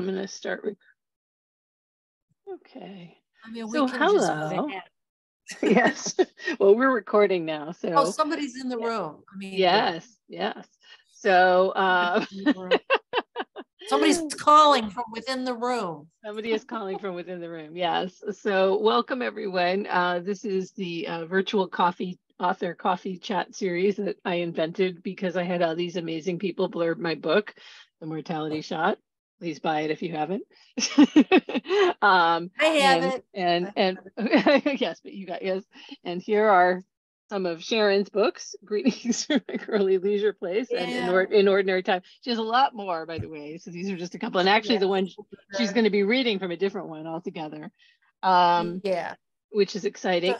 I'm going to start. Okay. I mean, so hello. Yes. Well, we're recording now. So. Oh, somebody's in the room. I mean. Yes. Yeah. Yes. So. Somebody's calling from within the room. Somebody is calling from within the room. Yes. So welcome everyone. This is the virtual coffee author coffee chat series that I invented because I had all these amazing people blurb my book, The Mortality Shot. Please buy it if you haven't. I have it. And yes, but you got yes. And here are some of Sharon's books, Greetings from My Girly Leisure Place, yeah. And In Ordinary Time. She has a lot more, by the way. So these are just a couple. And actually, yeah. The one she's going to be reading from a different one altogether. Yeah, which is exciting.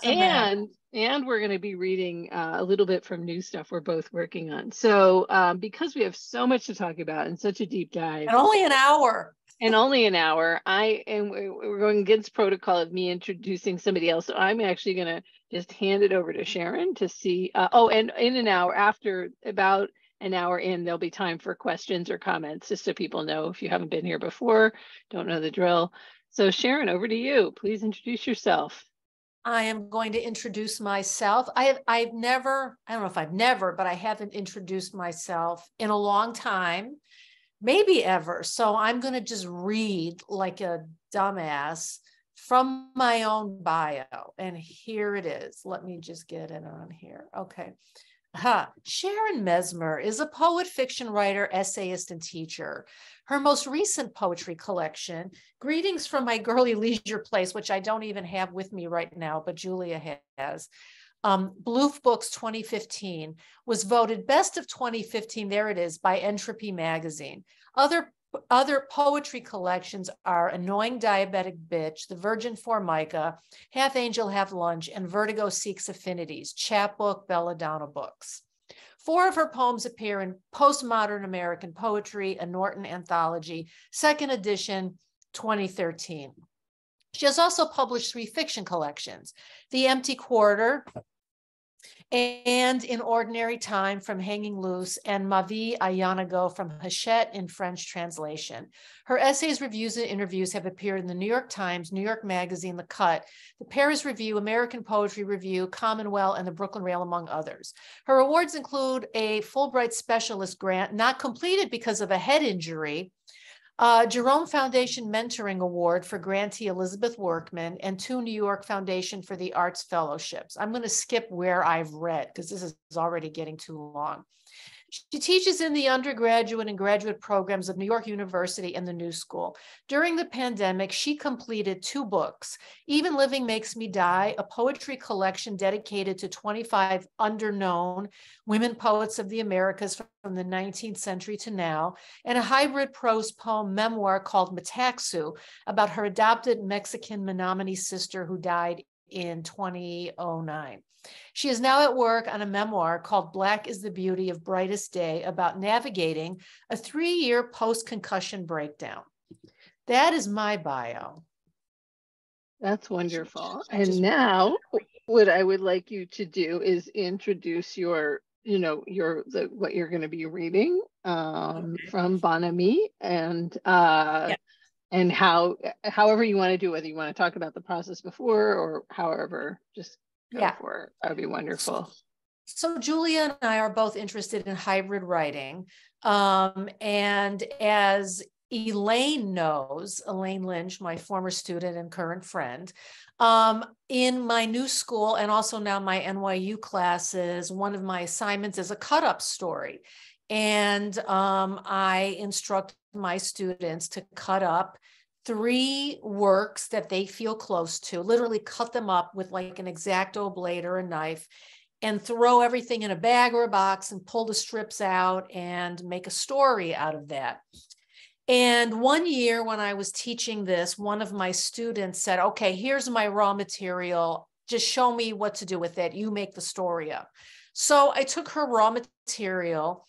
And we're going to be reading a little bit from new stuff we're both working on. So because we have so much to talk about and such a deep dive, and only an hour. And only an hour. We're going against protocol of me introducing somebody else. So I'm actually going to just hand it over to Sharon to see. And in an hour, after about an hour in, there'll be time for questions or comments, just so people know if you haven't been here before, don't know the drill. So Sharon, over to you. Please introduce yourself. I am going to introduce myself. I haven't introduced myself in a long time. Maybe ever. So I'm going to just read like a dumbass from my own bio. And here it is. Let me just get it on here. Okay. Sharon Mesmer is a poet, fiction writer, essayist, and teacher. Her most recent poetry collection, Greetings from My Girly Leisure Place, which I don't even have with me right now, but Julia has, Bloof Books 2015 was voted best of 2015, there it is, by Entropy Magazine. Other poetry collections are Annoying Diabetic Bitch, The Virgin Formica, Half Angel, Half Lunch, and Vertigo Seeks Affinities, chapbook, Belladonna Books. 4 of her poems appear in Postmodern American Poetry, a Norton Anthology, 2nd edition, 2013. She has also published 3 fiction collections, The Empty Quarter, and In Ordinary Time from Hanging Loose, and Mavi Yanağo from Hachette in French translation. Her essays, reviews, and interviews have appeared in The New York Times, New York Magazine, The Cut, The Paris Review, American Poetry Review, Commonwealth, and the Brooklyn Rail, among others. Her awards include a Fulbright Specialist grant, not completed because of a head injury, Jerome Foundation Mentoring Award for grantee Elizabeth Workman, and 2 New York Foundation for the Arts Fellowships. I'm going to skip where I've read because this is already getting too long. She teaches in the undergraduate and graduate programs of New York University and the New School. During the pandemic, she completed 2 books, Even Living Makes Me Die, a poetry collection dedicated to 25 underknown women poets of the Americas from the 19th century to now, and a hybrid prose poem memoir called Metaxu about her adopted Mexican Menominee sister who died in 2009. She is now at work on a memoir called Black is the Beauty of Brightest Day about navigating a 3-year post-concussion breakdown. That is my bio. That's wonderful. And now what I would like you to do is introduce what you're going to be reading from Bon Ami and however you want to do, whether you want to talk about the process before or however, just go for it. That would be wonderful. So Julia and I are both interested in hybrid writing. And as Elaine knows, Elaine Lynch, my former student and current friend, in my new school and also now my NYU classes, one of my assignments is a cut-up story. And I instruct my students to cut up 3 works that they feel close to, literally cut them up with like an X-Acto blade or a knife and throw everything in a bag or a box and pull the strips out and make a story out of that. And one year when I was teaching this, one of my students said, okay, here's my raw material. Just show me what to do with it. You make the story up. So I took her raw material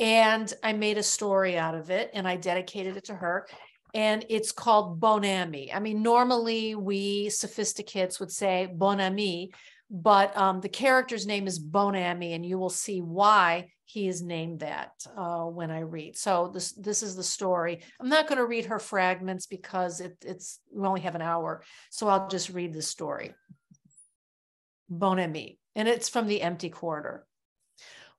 and I made a story out of it and I dedicated it to her. And it's called Bon Ami. I mean, normally we sophisticates would say Bon Ami, but the character's name is Bon Ami, and you will see why he is named that when I read. So this is the story. I'm not going to read her fragments because we only have an hour. So I'll just read the story. Bon Ami, and it's from The Empty Quarter.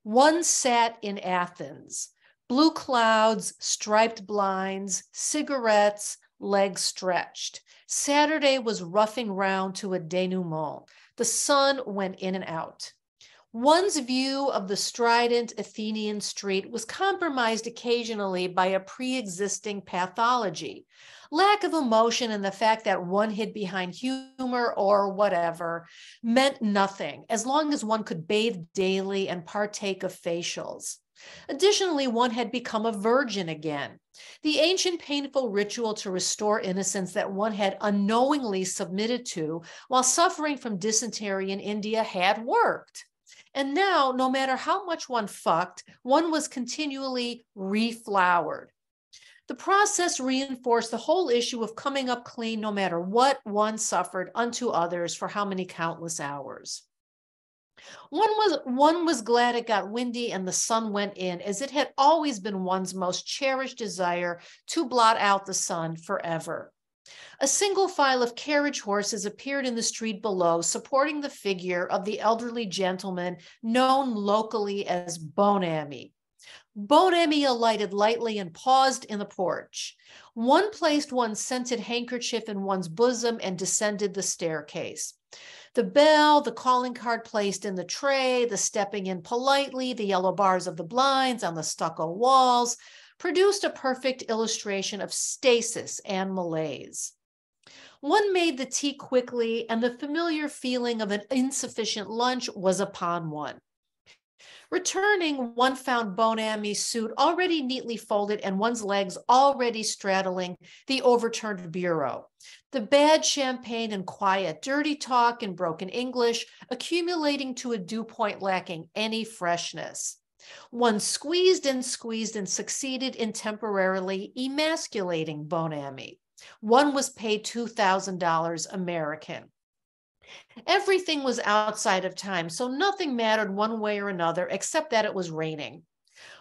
One sat in Athens, blue clouds, striped blinds, cigarettes, legs stretched. Saturday was roughing round to a denouement. The sun went in and out. One's view of the strident Athenian street was compromised occasionally by a pre-existing pathology, lack of emotion, and the fact that one hid behind humor or whatever meant nothing, as long as one could bathe daily and partake of facials. Additionally, one had become a virgin again. The ancient painful ritual to restore innocence that one had unknowingly submitted to while suffering from dysentery in India had worked. And now, no matter how much one fucked, one was continually reflowered. The process reinforced the whole issue of coming up clean no matter what one suffered unto others for how many countless hours. One was glad it got windy and the sun went in, as it had always been one's most cherished desire to blot out the sun forever. A single file of carriage horses appeared in the street below, supporting the figure of the elderly gentleman known locally as Bon Ami. Bon Ami alighted lightly and paused in the porch. One placed one's scented handkerchief in one's bosom and descended the staircase. The bell, the calling card placed in the tray, the stepping in politely, the yellow bars of the blinds on the stucco walls, produced a perfect illustration of stasis and malaise. One made the tea quickly, and the familiar feeling of an insufficient lunch was upon one. Returning, one found Bon Ami's suit already neatly folded and one's legs already straddling the overturned bureau. The bad champagne and quiet, dirty talk in broken English, accumulating to a dew point lacking any freshness. One squeezed and succeeded in temporarily emasculating Bon Ami. One was paid $2,000 American. Everything was outside of time, so nothing mattered one way or another, except that it was raining.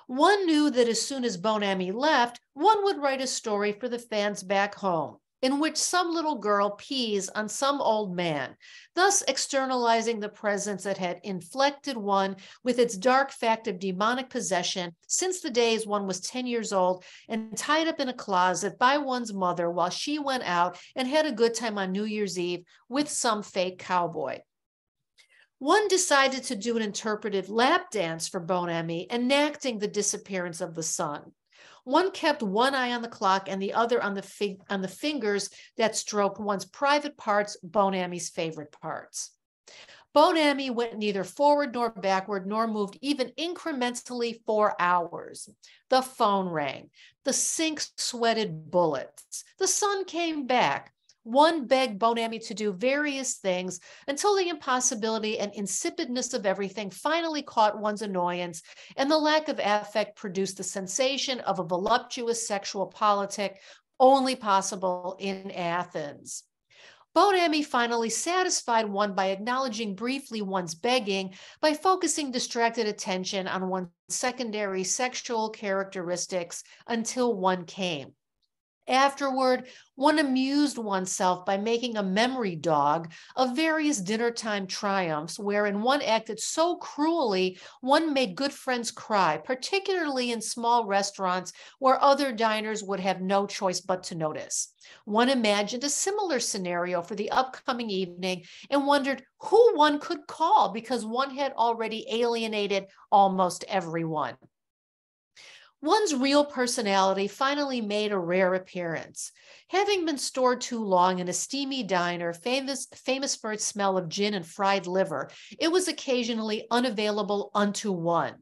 One knew that as soon as Bon Ami left, one would write a story for the fans back home, in which some little girl pees on some old man, thus externalizing the presence that had inflected one with its dark fact of demonic possession since the days one was 10 years old and tied up in a closet by one's mother while she went out and had a good time on New Year's Eve with some fake cowboy. One decided to do an interpretive lap dance for Bon Ami, enacting the disappearance of the sun. One kept one eye on the clock and the other on the fingers that stroked one's private parts, Bon Ami's favorite parts. Bon Ami went neither forward nor backward, nor moved even incrementally for hours. The phone rang. The sink sweated bullets. The sun came back. One begged Bon Ami to do various things until the impossibility and insipidness of everything finally caught one's annoyance, and the lack of affect produced the sensation of a voluptuous sexual politic only possible in Athens. Bon Ami finally satisfied one by acknowledging briefly one's begging by focusing distracted attention on one's secondary sexual characteristics until one came. Afterward, one amused oneself by making a memory dog of various dinner time triumphs, wherein one acted so cruelly one made good friends cry, particularly in small restaurants where other diners would have no choice but to notice. One imagined a similar scenario for the upcoming evening and wondered who one could call, because one had already alienated almost everyone. One's real personality finally made a rare appearance. Having been stored too long in a steamy diner, famous for its smell of gin and fried liver, it was occasionally unavailable unto one.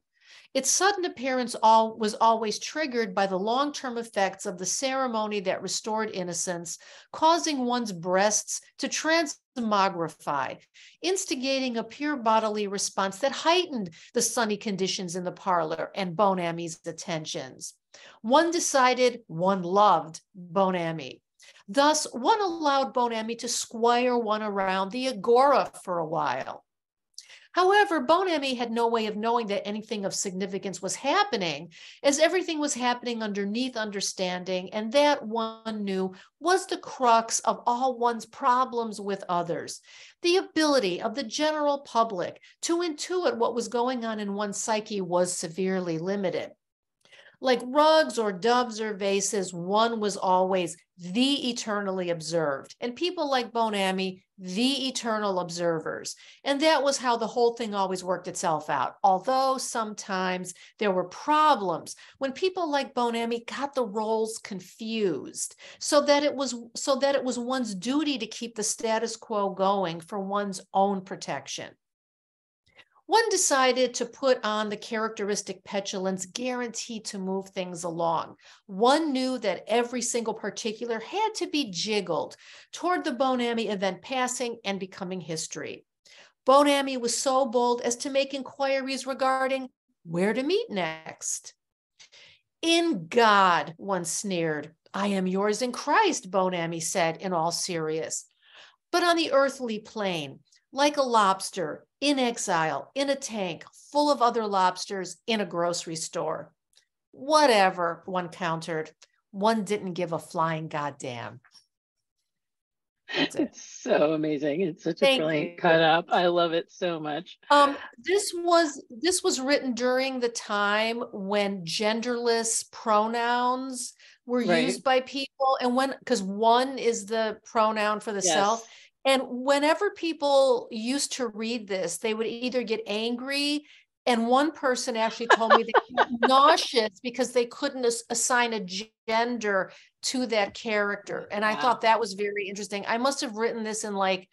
Its sudden appearance was always triggered by the long-term effects of the ceremony that restored innocence, causing one's breasts to transmogrify, instigating a pure bodily response that heightened the sunny conditions in the parlor and Bon Ami's attentions. One decided one loved Bon Ami. Thus, one allowed Bon Ami to squire one around the agora for a while. However, Bon Ami had no way of knowing that anything of significance was happening, as everything was happening underneath understanding, and that one knew was the crux of all one's problems with others. The ability of the general public to intuit what was going on in one's psyche was severely limited. Like rugs or doves or vases, one was always the eternally observed, and people like Bon Ami, the eternal observers. And that was how the whole thing always worked itself out. Although sometimes there were problems when people like Bon Ami got the roles confused, so that it was one's duty to keep the status quo going for one's own protection. One decided to put on the characteristic petulance guaranteed to move things along. One knew that every single particular had to be jiggled toward the Bon Ami event passing and becoming history. Bon Ami was so bold as to make inquiries regarding where to meet next. "In God," one sneered. "I am yours in Christ," Bon Ami said in all seriousness. But on the earthly plane, like a lobster, in exile, in a tank, full of other lobsters, in a grocery store. "Whatever," one countered. One didn't give a flying goddamn. It's so amazing. It's such a brilliant cut up. I love it so much. This was written during the time when genderless pronouns were used by people, and when, because one is the pronoun for the self. And whenever people used to read this, they would either get angry, and one person actually told me they got nauseous because they couldn't assign a gender to that character. And I thought that was very interesting. I must have written this in like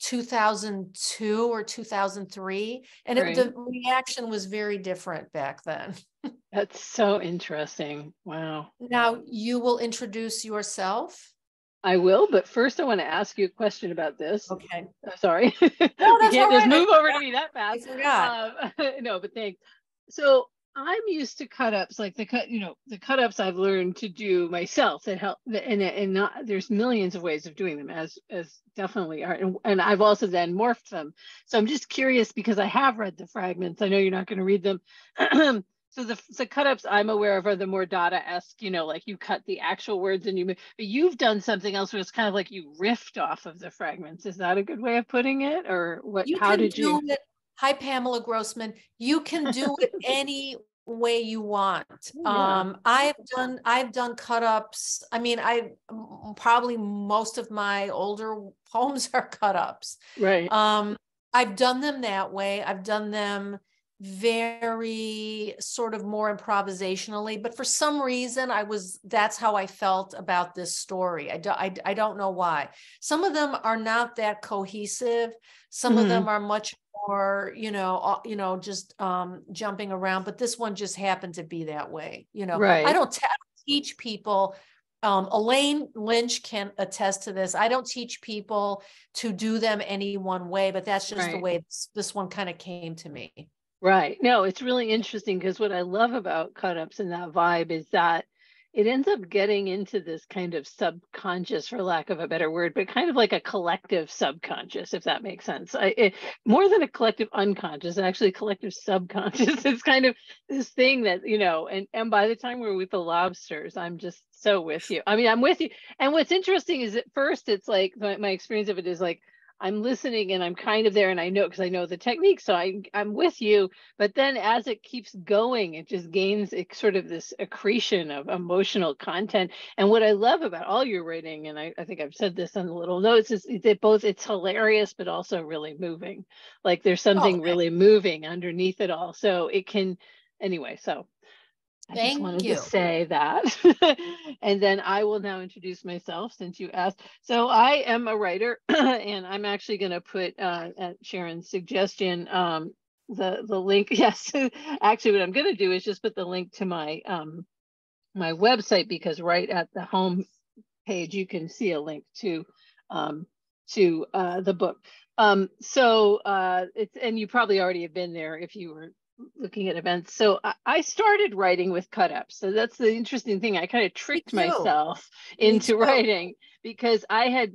2002 or 2003, and the reaction was very different back then. That's so interesting. Wow. Now you will introduce yourself. I will, but first I want to ask you a question about this. Okay. I'm sorry. No, that's you can't just move over to me that fast. No, but thanks. So I'm used to cut-ups, like the cut-ups I've learned to do myself that help, and not, there's millions of ways of doing them as definitely are. And I've also then morphed them. So I'm just curious because I have read the fragments. I know you're not going to read them. So the cut-ups I'm aware of are the more Dada-esque, like you cut the actual words and you move, but you've done something else where it's kind of like you riffed off of the fragments. Is that a good way of putting it? Or what? How did you? Hi, Pamela Grossman. You can do it any way you want. Yeah. I've done cut-ups. I mean, probably most of my older poems are cut-ups. Right. I've done them that way. I've done them very sort of more improvisationally, but for some reason that's how I felt about this story. I don't know why. Some of them are not that cohesive. Some of them are much more, just jumping around, but this one just happened to be that way. I don't teach people. Elaine Lynch can attest to this. I don't teach people to do them any one way, but that's just the way this one kind of came to me. Right. No, it's really interesting because what I love about cut-ups and that vibe is that it ends up getting into this kind of subconscious, for lack of a better word, but kind of like a collective subconscious, if that makes sense. More than a collective unconscious, actually a collective subconscious. It's kind of this thing that, and by the time we're with the lobsters, I'm just so with you. I mean, I'm with you. And what's interesting is at first, it's like my experience of it is like, I'm listening and I'm kind of there and I know, because I know the technique, so I'm with you. But then as it keeps going, it just gains sort of this accretion of emotional content. And what I love about all your writing, and I think I've said this on the little notes, is that both it's hilarious, but also really moving. Like there's something really moving underneath it all. So it can, anyway, so. I just wanted to say that. And then I will now introduce myself since you asked. So I am a writer and I'm actually going to put at Sharon's suggestion the link. Yes, actually what I'm going to do is just put the link to my my website, because right at the home page you can see a link to the book. So it's, and you probably already have been there if you were looking at events. So I started writing with cut-ups. So that's the interesting thing. I kind of tricked myself into writing because I had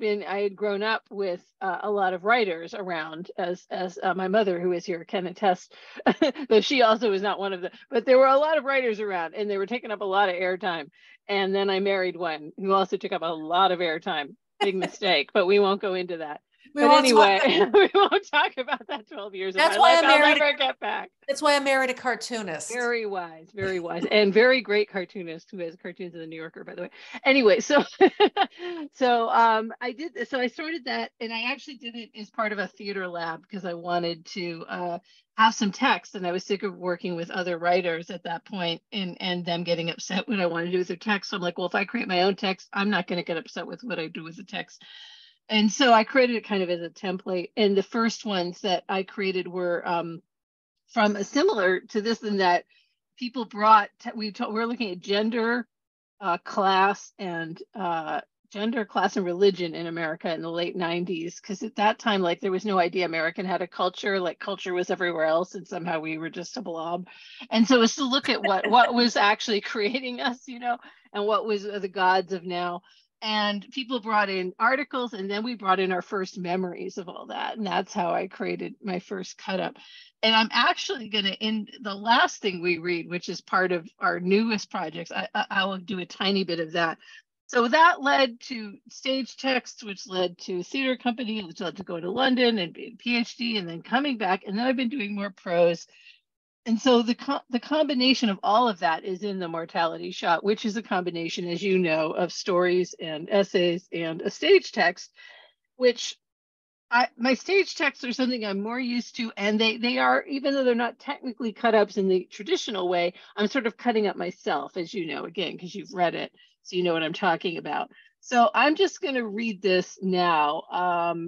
grown up with a lot of writers around, as my mother, who is here, can attest, though she also was not one of them, but there were a lot of writers around and they were taking up a lot of airtime. And then I married one who also took up a lot of airtime. Big mistake, but we won't go into that. We won't talk about that 12 years ago. That's why I married a cartoonist. Very wise, and very great cartoonist who has cartoons in the New Yorker, by the way. Anyway, so I started that, and I actually did it as part of a theater lab because I wanted to have some text, and I was sick of working with other writers at that point and them getting upset when I wanted to do with their text. So I'm like, well, if I create my own text, I'm not going to get upset with what I do with the text. And so I created it kind of as a template. And the first ones that I created were from a similar to this and that people brought, we're looking at gender, class and religion in America in the late 90s. Because at that time, like there was no idea American had a culture, like culture was everywhere else. And somehow we were just a blob. And so it was to look at what was actually creating us, you know, and what was the gods of now. And people brought in articles, and then we brought in our first memories of all that. And that's how I created my first cut up. And I'm actually going to end the last thing we read, which is part of our newest projects. I will do a tiny bit of that. So that led to stage text, which led to theater company, which led to go to London and be a PhD, and then coming back. And then I've been doing more prose. And so the combination of all of that is in The Mortality Shot, which is a combination, as you know, of stories and essays and a stage text, which my stage texts are something I'm more used to. And they are, even though they're not technically cut-ups in the traditional way, I'm sort of cutting up myself, as you know, again, because you've read it, so you know what I'm talking about. So I'm just going to read this now.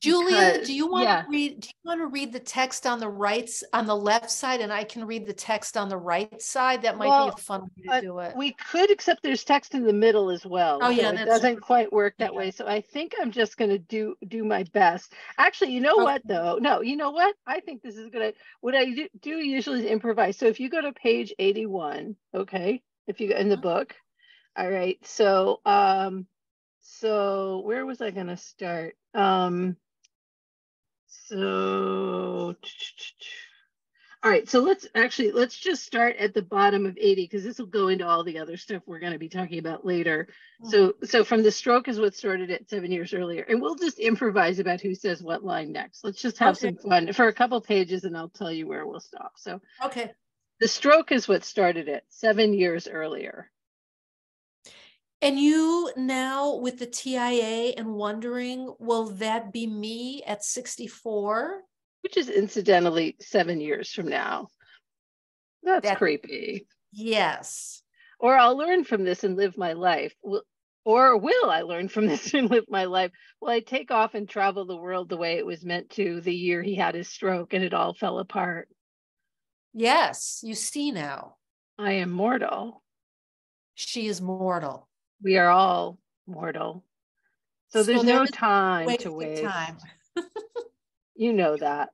Julia, do you want to read the text on the left side, and I can read the text on the right side? That might be a fun way to do it. We could, except there's text in the middle as well. Oh, yeah, so it doesn't quite work that way. So I think I'm just going to do my best. Actually, you know what though? No, you know what? I think this is going to, what I do usually is improvise. So if you go to page 81, okay, if you go in the book, all right. So, so where was I going to start? All right, so let's just start at the bottom of 80, because this will go into all the other stuff we're going to be talking about later. Mm-hmm. So from the stroke is what started at 7 years earlier, and we'll just improvise about who says what line next. Let's just have some fun for a couple pages, and I'll tell you where we'll stop. So okay, the stroke is what started at 7 years earlier. And you now with the TIA and wondering, will that be me at 64? Which is incidentally 7 years from now. That's creepy. Yes. Or I'll learn from this and live my life. Or will I learn from this and live my life? Will I take off and travel the world the way it was meant to the year he had his stroke and it all fell apart? Yes, you see now. I am mortal. She is mortal. We are all mortal. So there's no time to waste. You know that.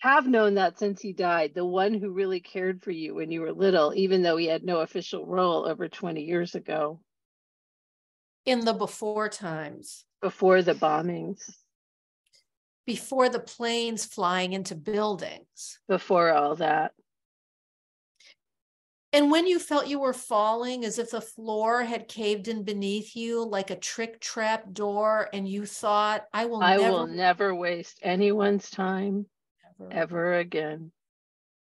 Have known that since he died, the one who really cared for you when you were little, even though he had no official role over 20 years ago. In the before times. Before the bombings. Before the planes flying into buildings. Before all that. And when you felt you were falling, as if the floor had caved in beneath you like a trick trap door, and you thought, I will never waste anyone's time ever again.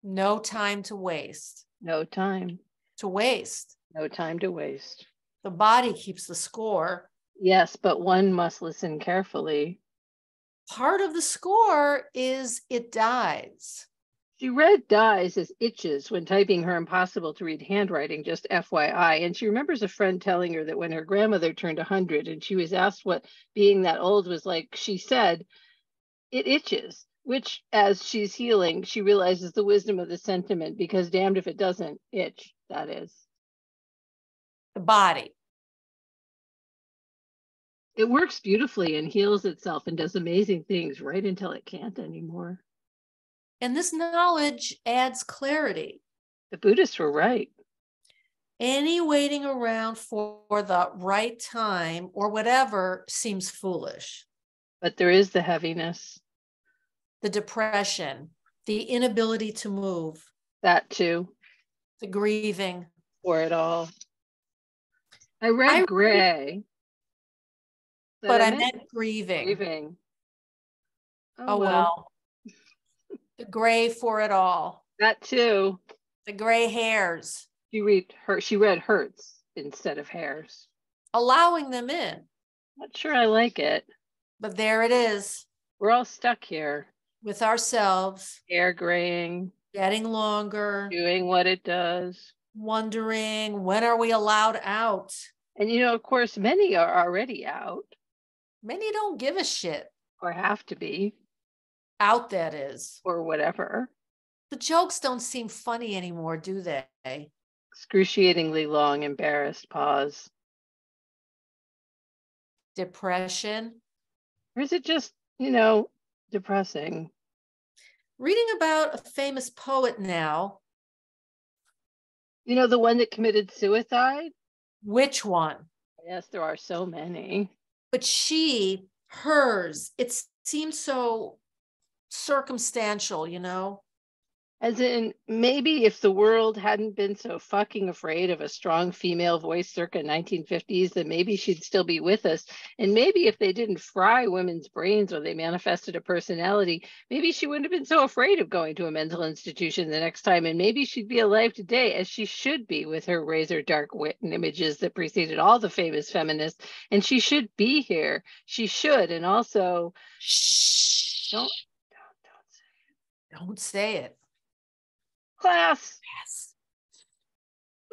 No time to waste. No time to waste. No time to waste. The body keeps the score. Yes, but one must listen carefully. Part of the score is it dies. She read dies as itches when typing her impossible to read handwriting, just FYI. And she remembers a friend telling her that when her grandmother turned 100 and she was asked what being that old was like, she said, it itches, which as she's healing, she realizes the wisdom of the sentiment because damned if it doesn't itch, that is. The body. It works beautifully and heals itself and does amazing things right until it can't anymore. And this knowledge adds clarity. The Buddhists were right. Any waiting around for the right time or whatever seems foolish. But there is the heaviness. The depression, the inability to move. That too. The grieving. For it all. I read Gray. But I meant grieving. Oh, well. The gray for it all. That too. The gray hairs. She read Hertz instead of hairs. Allowing them in. Not sure I like it. But there it is. We're all stuck here. With ourselves. Hair graying. Getting longer. Doing what it does. Wondering, when are we allowed out? And you know, of course, many are already out. Many don't give a shit. Or have to be. Out, that is. Or whatever. The jokes don't seem funny anymore, do they? Excruciatingly long, embarrassed pause. Depression. Or is it just, you know, depressing? Reading about a famous poet now. You know, the one that committed suicide? Which one? Yes, there are so many. But she, hers, it seems so circumstantial, you know? As in, maybe if the world hadn't been so fucking afraid of a strong female voice circa 1950s, then maybe she'd still be with us. And maybe if they didn't fry women's brains or they manifested a personality, maybe she wouldn't have been so afraid of going to a mental institution the next time. And maybe she'd be alive today, as she should be, with her razor dark wit and images that preceded all the famous feminists. And she should be here. She should. And also, shh, don't say it. Don't say it. Class. Yes.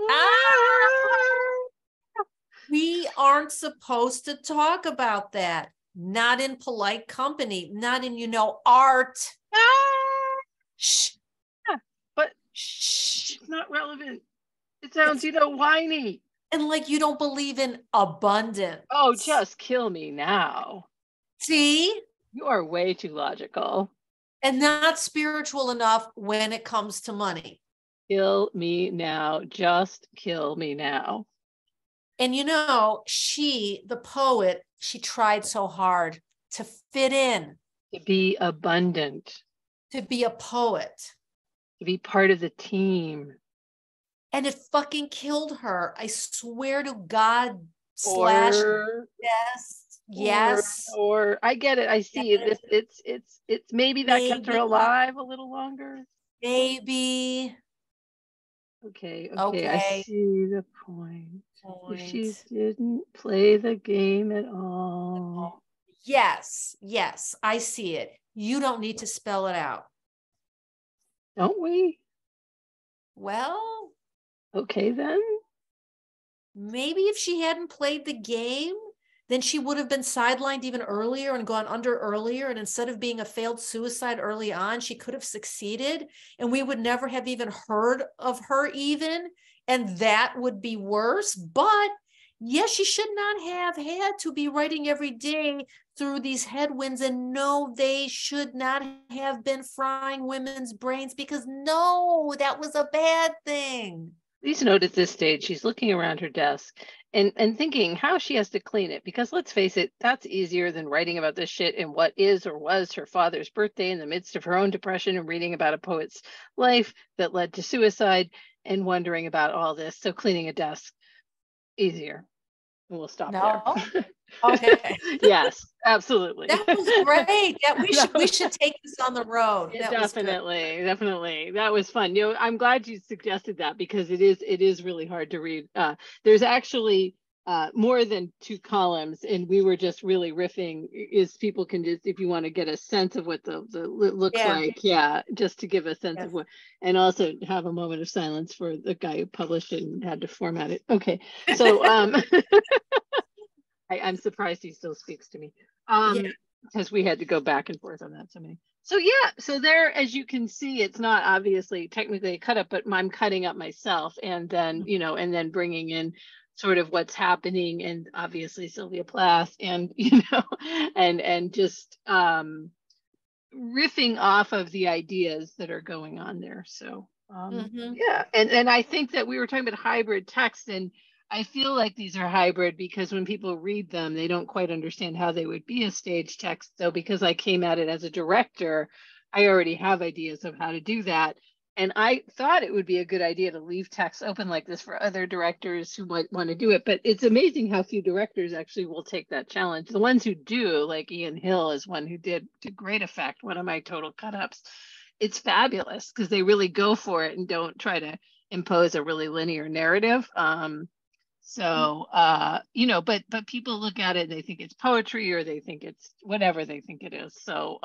Ah! We aren't supposed to talk about that. Not in polite company. Not in, you know, art. Ah! Shh. Yeah, but shh. It's not relevant. It sounds, it's, you know, whiny. And like you don't believe in abundance. Oh, just kill me now. See? You are way too logical. And not spiritual enough when it comes to money. Kill me now. Just kill me now. And you know, she, the poet, she tried so hard to fit in. To be abundant. To be a poet. To be part of the team. And it fucking killed her. I swear to God. Yes. Yes. Or I get it. I see it. It's maybe that kept her alive a little longer. Maybe. Okay. I see the point. If she didn't play the game at all. Yes. I see it. You don't need to spell it out. Don't we? Well. Okay, then. Maybe if she hadn't played the game, then she would have been sidelined even earlier and gone under earlier. And instead of being a failed suicide early on, she could have succeeded. And we would never have even heard of her even. And that would be worse. But yes, she should not have had to be writing every day through these headwinds. And no, they should not have been frying women's brains, because no, that was a bad thing. Please note at this stage, she's looking around her desk and thinking how she has to clean it, because let's face it, that's easier than writing about this shit in what is or was her father's birthday in the midst of her own depression and reading about a poet's life that led to suicide and wondering about all this. So cleaning a desk, easier. And we'll stop there. Okay. Yes, absolutely. That was great. Yeah, we should take this on the road. Yeah, definitely. That was fun. You know, I'm glad you suggested that, because it is really hard to read. There's actually more than two columns, and we were just really riffing. Is people can just, if you want to get a sense of what the looks like, just to give a sense of what, and also have a moment of silence for the guy who published it and had to format it. Okay, so. I'm surprised he still speaks to me, because we had to go back and forth on that so many. So yeah, so there, as you can see, it's not obviously technically a cut up, but I'm cutting up myself, and then, you know, and then bringing in sort of what's happening, and obviously Sylvia Plath, and you know, and just riffing off of the ideas that are going on there. So yeah, and I think that we were talking about hybrid text, and I feel like these are hybrid because when people read them, they don't quite understand how they would be a stage text. So because I came at it as a director, I already have ideas of how to do that. And I thought it would be a good idea to leave text open like this for other directors who might want to do it. But it's amazing how few directors actually will take that challenge. The ones who do, like Ian Hill is one who did to great effect, one of my total cut-ups. It's fabulous because they really go for it and don't try to impose a really linear narrative. So, you know, but people look at it and they think it's poetry or they think it's whatever they think it is. So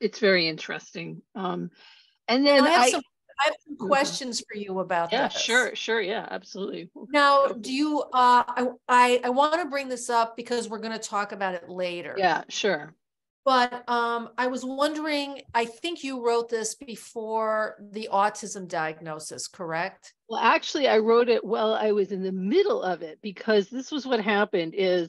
it's very interesting. And then I have some questions for you about that. Yeah, sure. Yeah, absolutely. Now, do you, I want to bring this up because we're going to talk about it later. Yeah, sure. But I was wondering, I think you wrote this before the autism diagnosis, correct? Well, actually, I wrote it while I was in the middle of it, because this was what happened is,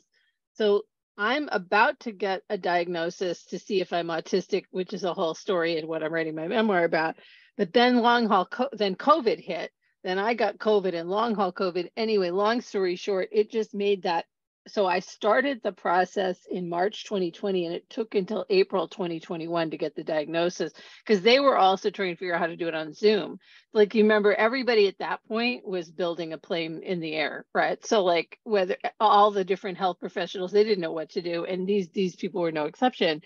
so I'm about to get a diagnosis to see if I'm autistic, which is a whole story and what I'm writing my memoir about. But then then COVID hit, then I got COVID and long haul COVID. Anyway, long story short, it just made that. So I started the process in March 2020, and it took until April 2021 to get the diagnosis because they were also trying to figure out how to do it on Zoom. Like, you remember, everybody at that point was building a plane in the air, right? So like, whether all the different health professionals, they didn't know what to do. And these people were no exception.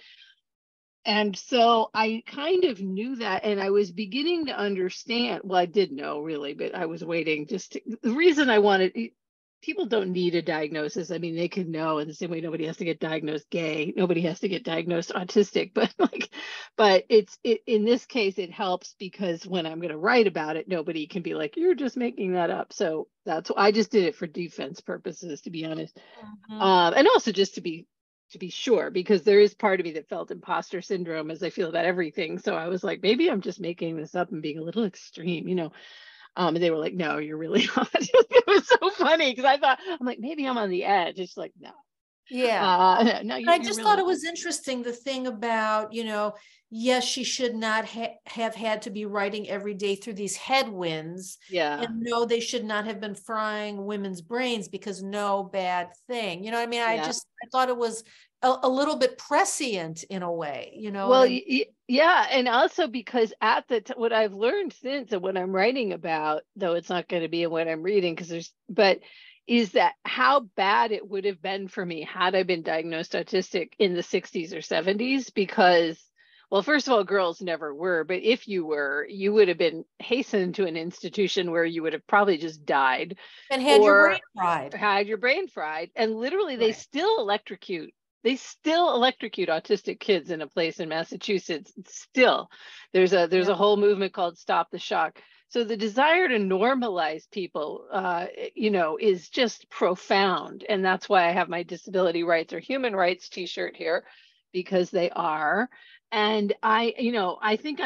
And so I kind of knew that, and I was beginning to understand. Well, I did know really, but I was waiting just to, the reason I wanted, people don't need a diagnosis. I mean, they can know in the same way nobody has to get diagnosed gay, nobody has to get diagnosed autistic, but in this case, it helps because when I'm going to write about it, nobody can be like, you're just making that up. So that's why I just did it for defense purposes, to be honest. And also just to be sure, because there is part of me that felt imposter syndrome as I feel about everything. So I was like, maybe I'm just making this up and being a little extreme, you know? And they were like, no, you're really not. It was so funny because I thought, I'm like, maybe I'm on the edge. It's like, no. Yeah. No, I just really thought it was interesting, the thing about, you know, yes, she should not have had to be writing every day through these headwinds. Yeah. And no, they should not have been frying women's brains because no bad thing. You know what I mean? Yeah. I thought it was a little bit prescient in a way, you know? Well, yeah. And also because at what I've learned since, and what I'm writing about, though it's not going to be in what I'm reading, is that how bad it would have been for me had I been diagnosed autistic in the 60s or 70s, because, well, first of all, girls never were, but if you were, you would have been hastened to an institution where you would have probably just died. And had your brain fried. And literally they still electrocute. They still electrocute autistic kids in a place in Massachusetts. Still, there's a whole movement called Stop the Shock. So the desire to normalize people, you know, is just profound. And that's why I have my disability rights or human rights t-shirt here, because they are. And I'm kind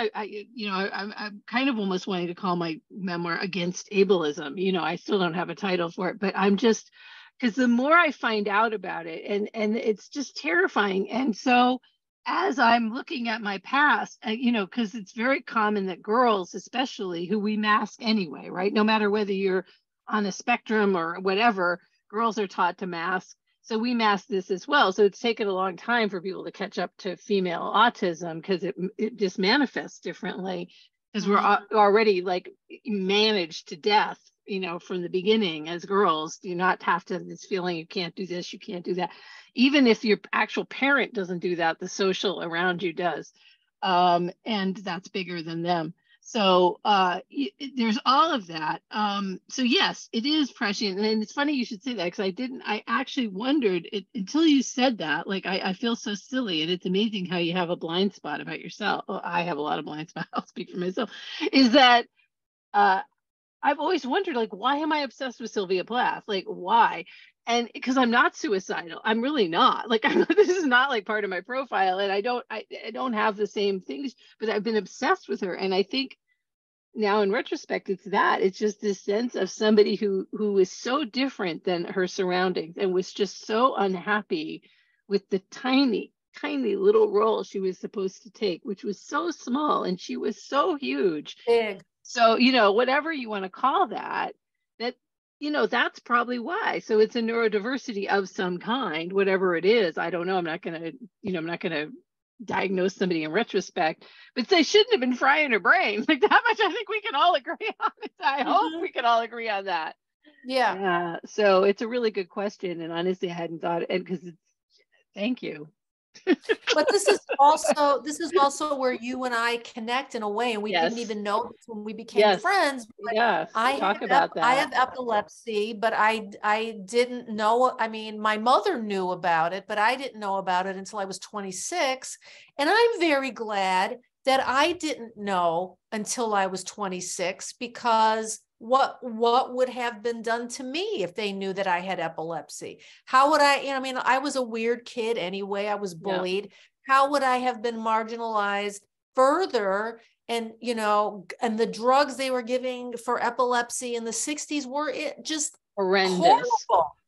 of almost wanting to call my memoir Against Ableism. You know, I still don't have a title for it, but I'm just, because the more I find out about it, and it's just terrifying. And so as I'm looking at my past, you know, because it's very common that girls, especially, who we mask anyway, right? No matter whether you're on a spectrum or whatever, girls are taught to mask. So we mask this as well. So it's taken a long time for people to catch up to female autism because it just manifests differently, because we're already like managed to death, you know, from the beginning as girls. Do not have to have this feeling you can't do this, you can't do that. Even if your actual parent doesn't do that, the social around you does. And that's bigger than them. So there's all of that. So yes, it is prescient. And it's funny you should say that, because I actually wondered it, until you said that, like, I feel so silly. And it's amazing how you have a blind spot about yourself. Well, I have a lot of blind spots, I'll speak for myself, is that, I've always wondered, like, why am I obsessed with Sylvia Plath? Like, why? And because I'm not suicidal. I'm really not. Like, this is not like part of my profile, and I don't have the same things, but I've been obsessed with her. And I think now in retrospect, it's just this sense of somebody who is so different than her surroundings and was just so unhappy with the tiny, tiny little role she was supposed to take, which was so small, and she was so huge. Big. So, you know, whatever you want to call that, that, you know, that's probably why. So it's a neurodiversity of some kind, whatever it is. I don't know. I'm not going to, you know, I'm not going to diagnose somebody in retrospect, but they shouldn't have been frying her brain. Like that much, I think we can all agree on it. I hope we can all agree on that. Yeah. So it's a really good question. And honestly, I hadn't thought it because it's, thank you. But this is also where you and I connect in a way, and we didn't even know this when we became friends. Yes, I have epilepsy, but I didn't know. I mean, my mother knew about it, but I didn't know about it until I was 26, and I'm very glad that I didn't know until I was 26, because what would have been done to me if they knew that I had epilepsy? How would I, you know, I mean, I was a weird kid anyway, I was bullied. Yeah. How would I have been marginalized further? And, you know, and the drugs they were giving for epilepsy in the 60s were just horrendous.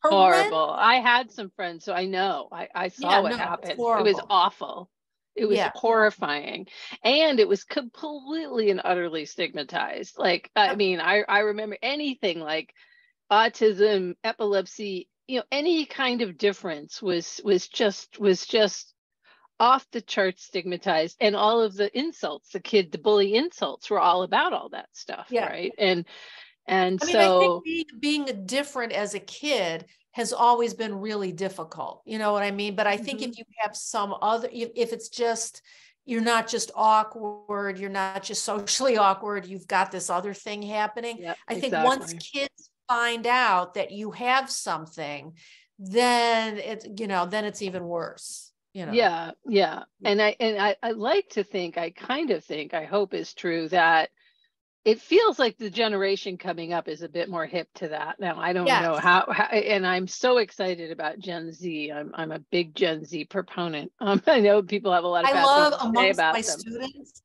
Horrible. I had some friends, so I know, I saw what happened. It was awful. It was horrifying, and it was completely and utterly stigmatized. Like, I mean, I remember anything like autism, epilepsy, you know, any kind of difference was just off the charts stigmatized, and all of the insults, the bully insults were all about all that stuff, right? And I mean, so I think being different as a kid has always been really difficult. You know what I mean? But I think if you have some other, if it's just, you're not just awkward, you're not just socially awkward, you've got this other thing happening. Yep, I think once kids find out that you have something, then it's even worse. You know? Yeah. And I like to think, I hope is true, that it feels like the generation coming up is a bit more hip to that now. I don't know how, and I'm so excited about Gen Z. I'm a big Gen Z proponent. I know people have a lot of my students,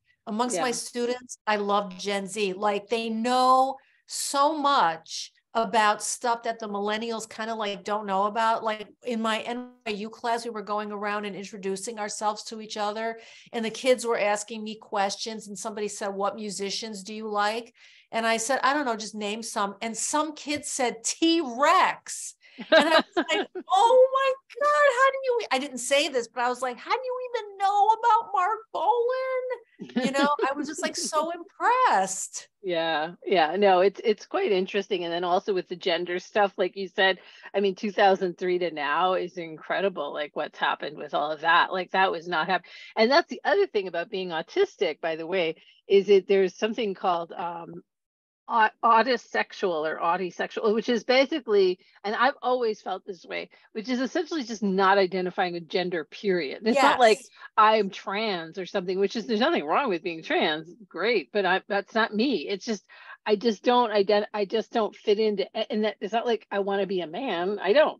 I love Gen Z. Like, they know so much about stuff that the millennials kind of like don't know about. Like in my NYU class, we were going around and introducing ourselves to each other, and the kids were asking me questions, and somebody said, "What musicians do you like?" And I said, "I don't know, just name some." And some kids said T-Rex. And I was like, oh my God, I didn't say this, but I was like, how do you even know about Mark Bolan? You know, I was just like so impressed. Yeah, no, it's quite interesting. And then also with the gender stuff, like you said, I mean, 2003 to now is incredible. Like what's happened with all of that, like that was not happening. And that's the other thing about being autistic, by the way, is that there's something called, audisexual, which is basically, and I've always felt this way, which is essentially just not identifying with gender, period. It's not like I'm trans or something, which is, there's nothing wrong with being trans, great, but that's not me. It's just, I just don't fit into, and that, it's not like I want to be a man, I don't,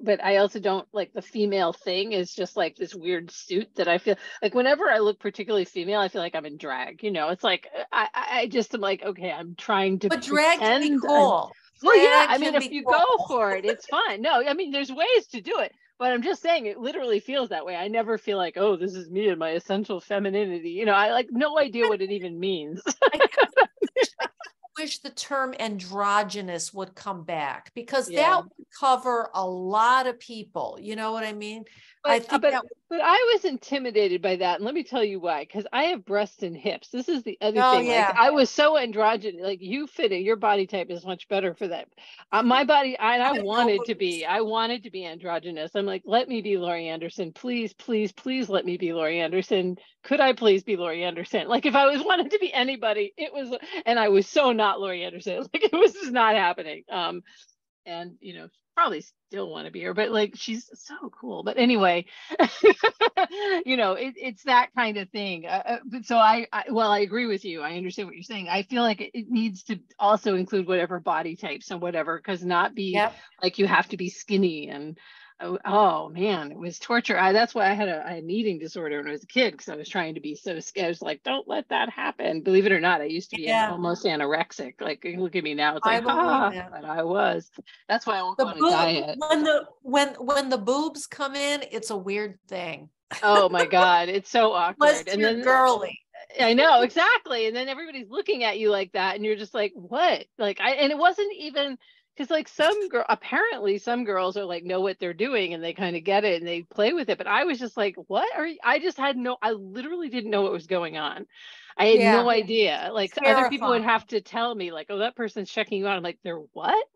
but I also don't, like the female thing is just like this weird suit that I feel like whenever I look particularly female, I feel like I'm in drag, you know, it's like, I just am like, okay, I'm trying to, but drag can be cool. Well, yeah, I mean, if you go for it, it's fine. No, I mean, there's ways to do it, but I'm just saying it literally feels that way. I never feel like, oh, this is me and my essential femininity. You know, I like no idea what it even means. Wish the term androgynous would come back, because that would cover a lot of people. You know what I mean? But I was intimidated by that, and let me tell you why. Because I have breasts and hips. This is the other thing. Yeah. Like, I was so androgynous. Like you fit it. Your body type is much better for that. My body, I wanted to be androgynous. I'm like, let me be Laurie Anderson, please, please, please. Let me be Laurie Anderson. Could I please be Laurie Anderson? Like if I was wanted to be anybody, it was, and I was so not Laurie Anderson. Like it was just not happening. And you know, probably still want to be her, but like she's so cool. But anyway, you know, it's that kind of thing. So I agree with you. I understand what you're saying. I feel like it needs to also include whatever body types and whatever, because not be like you have to be skinny and Oh man, it was torture. That's why I had an eating disorder when I was a kid, because I was trying to be so scared. I was like, don't let that happen. Believe it or not, I used to be almost anorexic. Like, look at me now. It's like, but I was. That's why I won't go on a diet. When the boobs come in, it's a weird thing. Oh my God, it's so awkward. Unless and you're then girly. I know, exactly. And then everybody's looking at you like that, and you're just like, what? Like, and it wasn't even. Because like some girls are like, know what they're doing and they kind of get it and they play with it. But I was just like, what are you? I literally didn't know what was going on. I had no idea. Like other people would have to tell me like, oh, that person's checking you out. I'm like, they're what?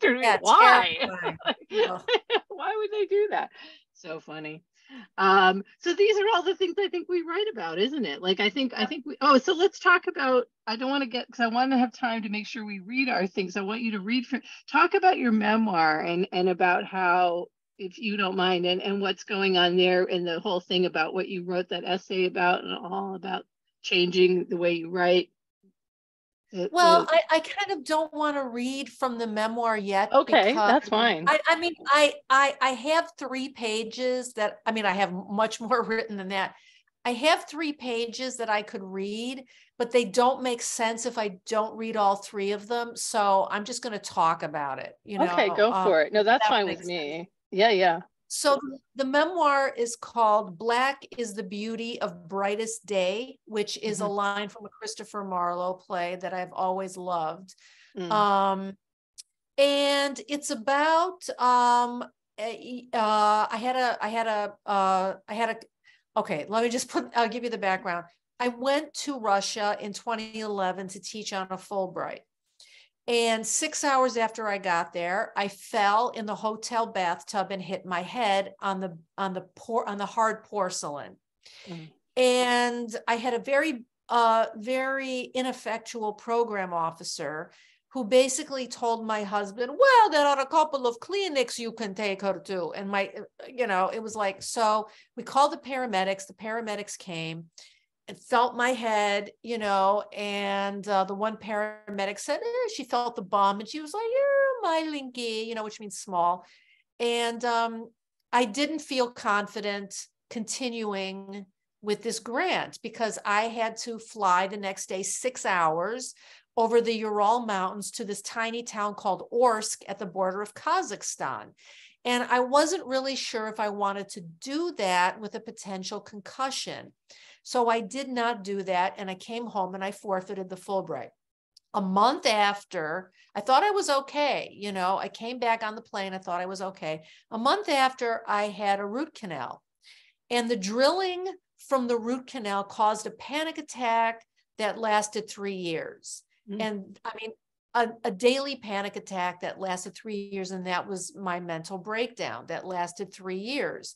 Why? Why would they do that? So funny. So these are all the things I think we write about, isn't it? Like, so let's talk about, I don't want to get, because I want to have time to make sure we read our things. I want you to talk about your memoir and about how, if you don't mind, and what's going on there, and the whole thing about what you wrote that essay about, and all about changing the way you write. Well, I kind of don't want to read from the memoir yet. Okay, that's fine. I mean, I have 3 pages that, I mean, I have much more written than that. I have 3 pages that I could read, but they don't make sense if I don't read all 3 of them. So I'm just going to talk about it. You know? Okay, go for it. No, that's fine with me. Yeah, yeah. So the memoir is called Black is the Beauty of Brightest Day, which is a line from a Christopher Marlowe play that I've always loved. And it's about, I'll give you the background. I went to Russia in 2011 to teach on a Fulbright. And 6 hours after I got there, I fell in the hotel bathtub and hit my head on the hard porcelain. And I had a very ineffectual program officer who basically told my husband, well, there are a couple of clinics you can take her to. And it was like, so we called the paramedics. The paramedics came and felt my head, and the one paramedic said, she felt the bum, and she was like, my linky, which means small. And I didn't feel confident continuing with this grant because I had to fly the next day 6 hours over the Ural Mountains to this tiny town called Orsk at the border of Kazakhstan. And I wasn't really sure if I wanted to do that with a potential concussion. So I did not do that. And I came home and I forfeited the Fulbright. A month after, I thought I was okay. I came back on the plane. I thought I was okay. A month after, I had a root canal. And the drilling from the root canal caused a panic attack that lasted 3 years. And I mean, a daily panic attack that lasted 3 years. And that was my mental breakdown that lasted 3 years.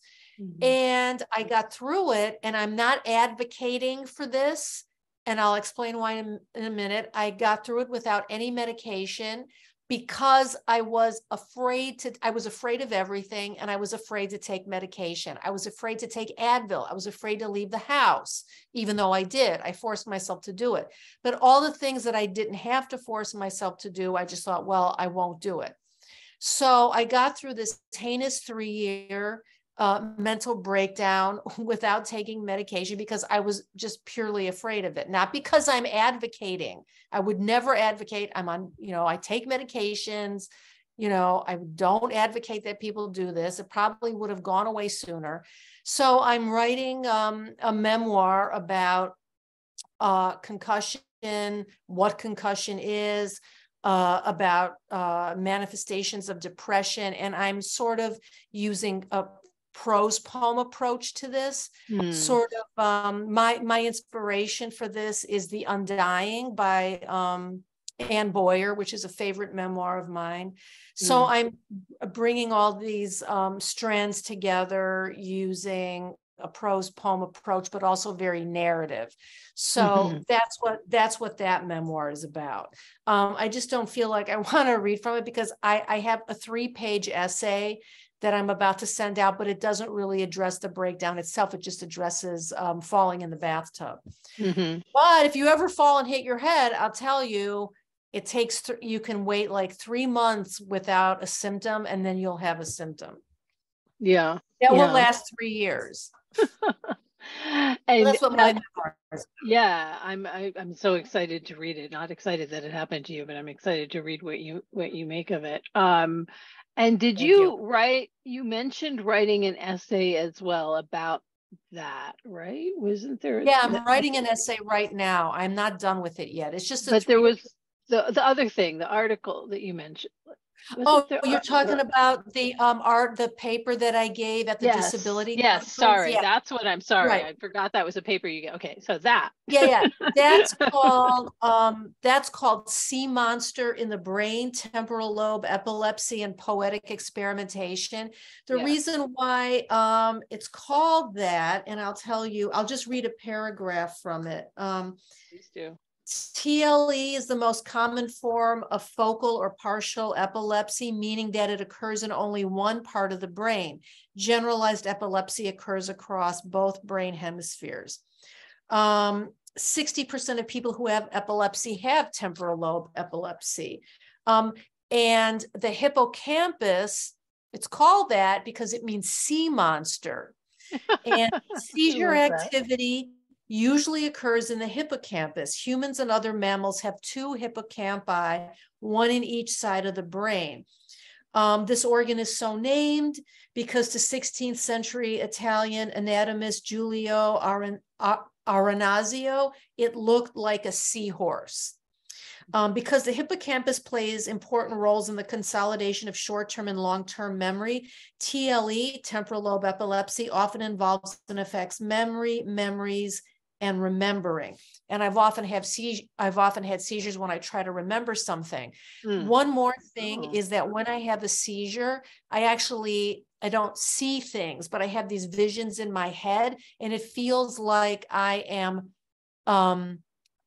And I got through it, and I'm not advocating for this, and I'll explain why in a minute. I got through it without any medication because I was afraid of everything, and I was afraid to take medication. I was afraid to take Advil. I was afraid to leave the house, even though I did. I forced myself to do it. But all the things that I didn't have to force myself to do, I just thought, well, I won't do it. So I got through this heinous 3-year mental breakdown without taking medication because I was just purely afraid of it. Not because I'm advocating. I would never advocate. I take medications, I don't advocate that people do this. It probably would have gone away sooner. So I'm writing a memoir about concussion, what concussion is, about manifestations of depression. And I'm sort of using a prose poem approach to this. Sort of my inspiration for this is The Undying by Ann Boyer, which is a favorite memoir of mine. So I'm bringing all these strands together using a prose poem approach, but also very narrative. So that's what that memoir is about. I just don't feel like I want to read from it because I have a 3-page essay that I'm about to send out, but it doesn't really address the breakdown itself. It just addresses falling in the bathtub. But if you ever fall and hit your head, I'll tell you, it takes, you can wait like 3 months without a symptom, and then you'll have a symptom. Yeah. That will last 3 years. And that's what my memoir is. Yeah, I'm so excited to read it. Not excited that it happened to you, but I'm excited to read what you make of it. And did you write? You mentioned writing an essay as well about that, right? Wasn't there? Yeah, I'm writing an essay right now. I'm not done with it yet. It's just. But there was the other thing, the article that you mentioned. Oh, you're talking about the art, the paper that I gave at the disability conference? Yes, sorry, that's what I'm sorry. Right. I forgot that was a paper you gave. Okay, so that. Yeah, that's called Sea Monster in the Brain, Temporal Lobe, Epilepsy, and Poetic Experimentation. The reason why it's called that, and I'll tell you, I'll just read a paragraph from it. Please do. TLE is the most common form of focal or partial epilepsy, meaning that it occurs in only one part of the brain. Generalized epilepsy occurs across both brain hemispheres. 60% of people who have epilepsy have temporal lobe epilepsy. And the hippocampus, it's called that because it means sea monster. And seizure activity usually occurs in the hippocampus. Humans and other mammals have 2 hippocampi, 1 in each side of the brain. This organ is so named because the 16th century Italian anatomist Giulio Aranazio, it looked like a seahorse. Because the hippocampus plays important roles in the consolidation of short-term and long-term memory, TLE, temporal lobe epilepsy, often involves and affects memory, memories, and remembering. And I've often had seizures when I try to remember something. One more thing is that when I have a seizure, I don't see things, but I have these visions in my head, and it feels like I am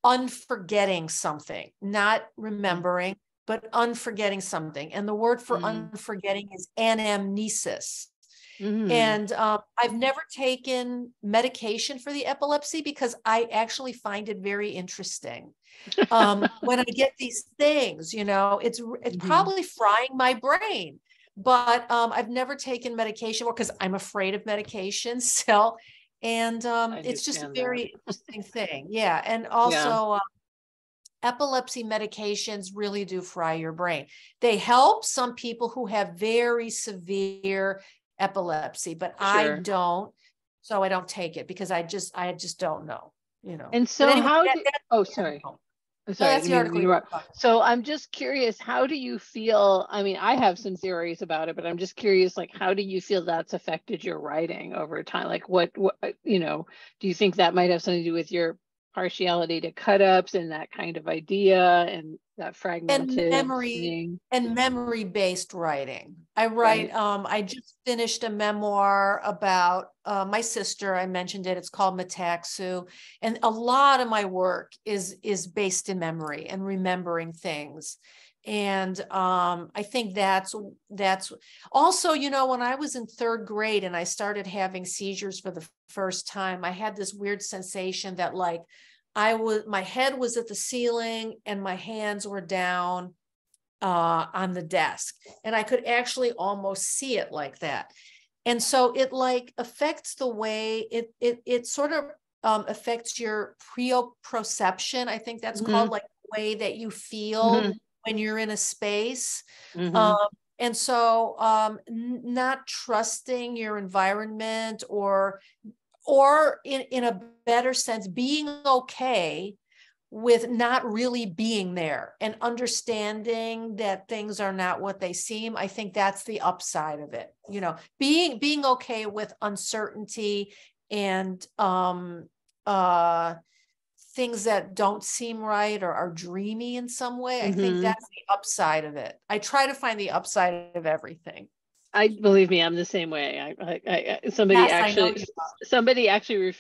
unforgetting something, not remembering, but unforgetting something. And the word for unforgetting is anamnesis. And I've never taken medication for the epilepsy because I actually find it very interesting. When I get these things, it's probably frying my brain, but I've never taken medication because I'm afraid of medication. So, and it's just a very interesting thing. Yeah. And also epilepsy medications really do fry your brain. They help some people who have very severe epilepsy, but I don't. So I don't take it because I just don't know, And so anyway, that's the article. So I'm just curious, how do you feel? I mean, I have some theories about it, but I'm just curious, like, how do you feel that's affected your writing over time? Like what do you think that might have something to do with your partiality to cut-ups and that kind of idea and that fragmented and memory-based writing? I write, I just finished a memoir about my sister. I mentioned it. It's called Metaxu. And a lot of my work is based in memory and remembering things. And I think that's also, when I was in 3rd grade and I started having seizures for the first time, I had this weird sensation that my head was at the ceiling and my hands were down on the desk, and I could actually almost see it like that. And so it affects the way it sort of affects your proprioception. I think that's called the way that you feel when you're in a space. And so not trusting your environment or in a better sense, being okay with not really being there and understanding that things are not what they seem. I think that's the upside of it. Being okay with uncertainty and things that don't seem right or are dreamy in some way. I think that's the upside of it. I try to find the upside of everything. Believe me, I'm the same way. Somebody actually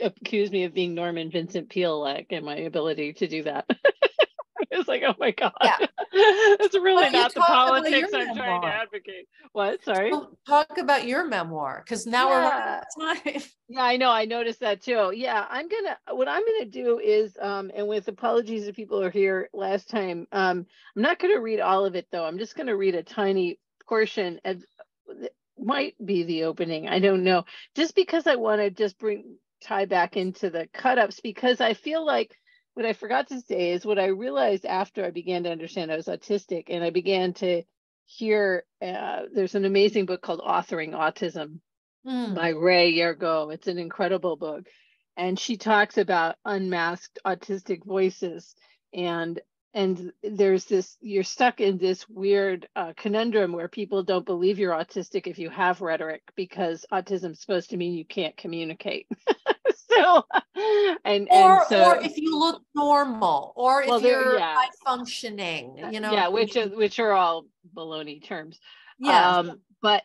accused me of being Norman Vincent Peale-like in my ability to do that. It's like, oh my God, it's really not the politics I'm trying to advocate. What? Sorry. Talk about your memoir, because now we're running out of time. Yeah, I know. I noticed that too. Yeah, what I'm gonna do is, and with apologies if people are here last time, I'm not gonna read all of it though. I'm just gonna read a tiny portion. might be the opening. I don't know. Just because I want to just tie back into the cut-ups, because I feel like what I forgot to say is what I realized after I began to understand I was autistic, and I began to hear, there's an amazing book called Authoring Autism by Ray Yergo. It's an incredible book. And she talks about unmasked autistic voices, and there's this, you're stuck in this weird conundrum where people don't believe you're autistic if you have rhetoric, because autism is supposed to mean you can't communicate. Or if you look normal, or if you're high functioning, you know. Yeah, which are all baloney terms. Yeah.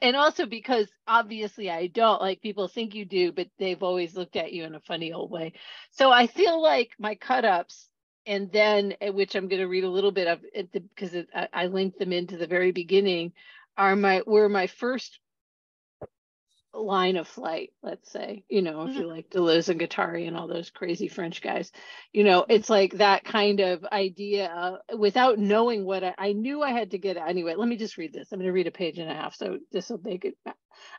And also because obviously I don't, like, people think you do, but they've always looked at you in a funny old way. So I feel like my cut-ups, and then, which I'm going to read a little bit of, because I linked them into the very beginning, were my first line of flight, let's say, you know, if you like Deleuze and Guattari and all those crazy French guys, you know, it's like that kind of idea without knowing what I knew I had to get. Anyway, let me just read this. I'm going to read a page and a half, so this will make it.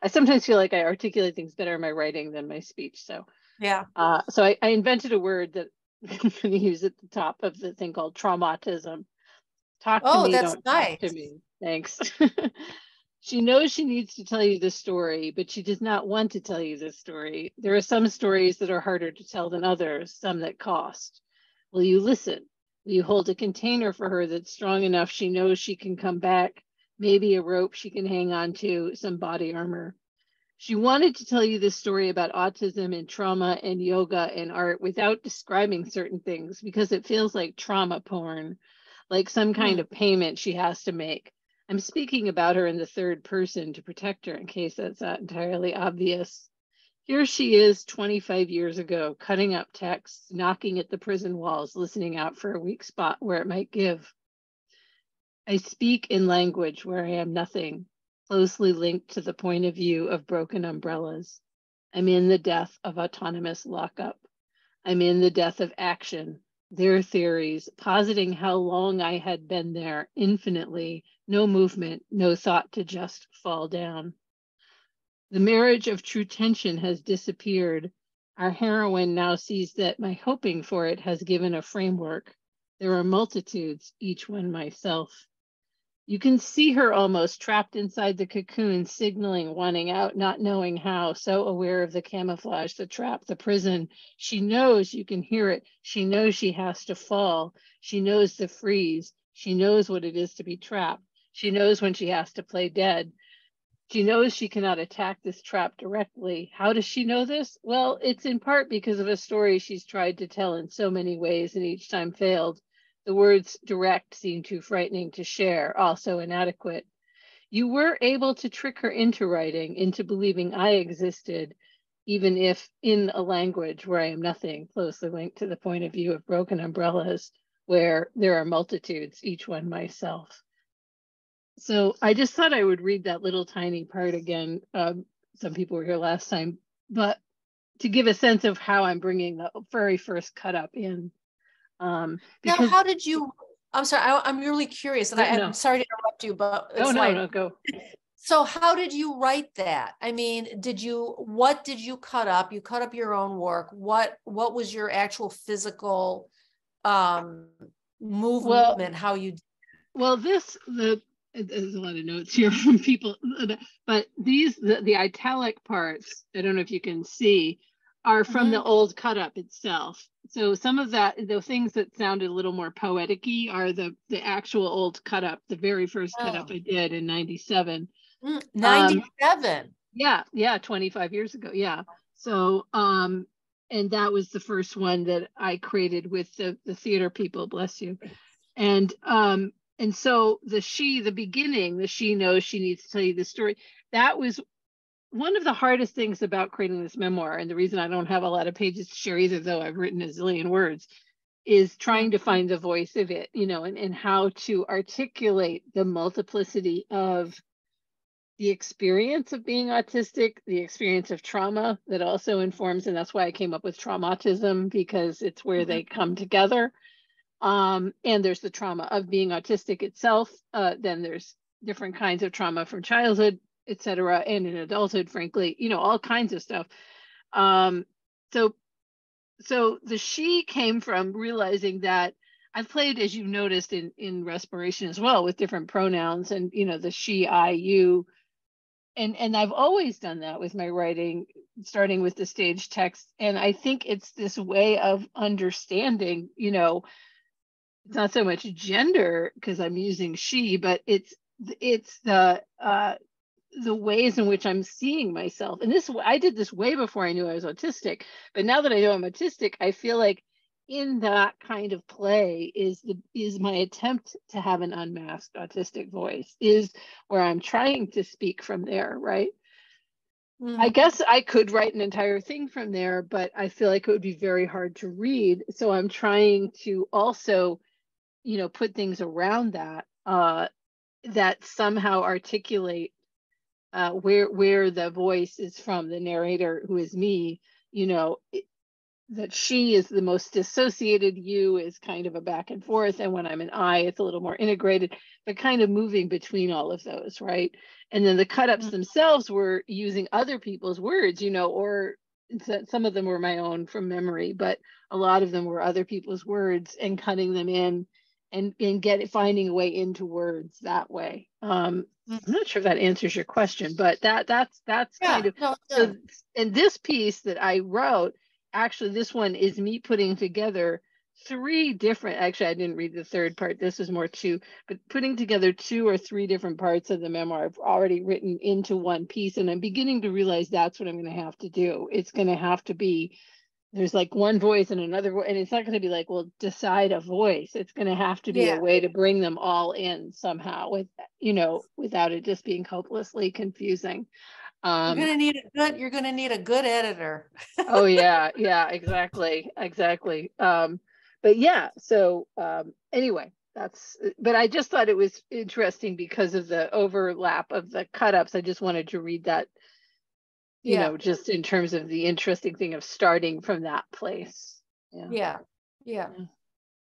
I sometimes feel like I articulate things better in my writing than my speech. So yeah. So I invented a word that I'm going to use at the top of the thing called traumatism. Talk to me, that's don't nice. Talk to me. Thanks. She knows she needs to tell you the story, but she does not want to tell you this story. There are some stories that are harder to tell than others, some that cost. Will you listen? Will you hold a container for her that's strong enough she knows she can come back? Maybe a rope she can hang on to, some body armor. She wanted to tell you this story about autism and trauma and yoga and art without describing certain things, because it feels like trauma porn, like some kind of payment she has to make. I'm speaking about her in the third person to protect her in case that's not entirely obvious. Here she is 25 years ago, cutting up texts, knocking at the prison walls, listening out for a weak spot where it might give. I speak in language where I am nothing, closely linked to the point of view of broken umbrellas. I'm in the death of autonomous lockup. I'm in the death of action. Their theories, positing how long I had been there, infinitely, no movement, no thought to just fall down. The marriage of true tension has disappeared. Our heroine now sees that my hoping for it has given a framework. There are multitudes, each one myself. You can see her almost trapped inside the cocoon, signaling, wanting out, not knowing how, so aware of the camouflage, the trap, the prison. She knows you can hear it. She knows she has to fall. She knows the freeze. She knows what it is to be trapped. She knows when she has to play dead. She knows she cannot attack this trap directly. How does she know this? Well, it's in part because of a story she's tried to tell in so many ways and each time failed. The words direct seem too frightening to share, also inadequate. You were able to trick her into writing, into believing I existed, even if in a language where I am nothing, closely linked to the point of view of broken umbrellas, where there are multitudes, each one myself. So I just thought I would read that little tiny part again. Some people were here last time, but to give a sense of how I'm bringing the very first cut up in. Now, how did you, I'm sorry, I'm really curious, and I'm sorry to interrupt you, but it's go. So how did you write that? I mean, what did you cut up? You cut up your own work. What was your actual physical movement, how you? Well, there's a lot of notes here from people, but the italic parts, I don't know if you can see, are from the old cut up itself. So some of that, the things that sounded a little more poetic-y are the actual old cut up, the very first cut up I did in 97. 97? Yeah, 25 years ago, yeah. So, and that was the first one that I created with the theater people, bless you. And so the beginning, she knows she needs to tell you the story. That was one of the hardest things about creating this memoir. And the reason I don't have a lot of pages to share either, though I've written a zillion words, is trying to find the voice of it, you know, and how to articulate the multiplicity of the experience of being autistic, the experience of trauma that also informs. And that's why I came up with traumatism, because it's where they come together. And there's the trauma of being autistic itself. Then there's different kinds of trauma from childhood, etc., and in adulthood, frankly, you know, all kinds of stuff. So the she came from realizing that I've played, as you've noticed, in Respiration as well, with different pronouns and, you know, the she, I, you. And I've always done that with my writing, starting with the stage text. And I think it's this way of understanding, you know, it's not so much gender because I'm using she, but it's the ways in which I'm seeing myself. And this, I did this way before I knew I was autistic, but now that I know I'm autistic, I feel like in that kind of play is my attempt to have an unmasked autistic voice, is where I'm trying to speak from there, right? Mm-hmm. I guess I could write an entire thing from there, but I feel like it would be very hard to read. So I'm trying to also, you know, put things around that, that somehow articulate where the voice is from, the narrator who is me, you know, that she is the most dissociated, you is kind of a back and forth. And when I'm an I, it's a little more integrated, but kind of moving between all of those, right? And then the cut-ups mm-hmm. themselves were using other people's words, you know, or some of them were my own from memory, but a lot of them were other people's words and cutting them in and finding a way into words that way. I'm not sure if that answers your question, but that's yeah, kind of, no, so, and this piece that I wrote, actually this one is me putting together three different, actually I didn't read the third part, this is more two, but putting together two or three different parts of the memoir I've already written into one piece. And I'm beginning to realize that's what I'm going to have to do. It's going to have to be, there's like one voice and another voice, and it's not going to be like, well, decide a voice. It's going to have to be a way to bring them all in somehow, with, you know, without it just being hopelessly confusing. You're going to need a good editor. Oh yeah. Yeah, exactly. Exactly. But yeah, so anyway, but I just thought it was interesting because of the overlap of the cut-ups. I just wanted to read that, you know, just in terms of the interesting thing of starting from that place. Yeah. Yeah. Yeah. Yeah.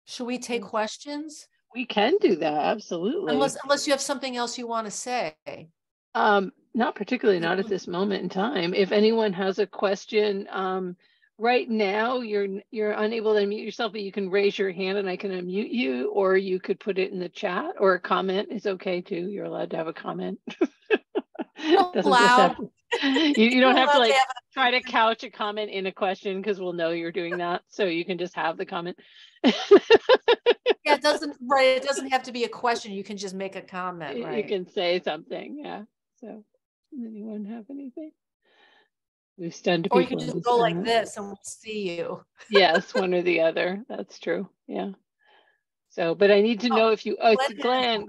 Should we take questions? We can do that. Absolutely. Unless you have something else you want to say. Not particularly, not at this moment in time. If anyone has a question right now, you're unable to unmute yourself, but you can raise your hand and I can unmute you, or you could put it in the chat, or a comment is okay too. You're allowed to have a comment. You don't have to like try to couch a comment in a question, because we'll know you're doing that. So you can just have the comment. It doesn't have to be a question. You can just make a comment, right? You can say something, yeah. So, does anyone have anything? We've stunned people. Or you can just go like this and we'll see you. Yes, one or the other. That's true. Yeah. So, but I need to know if you,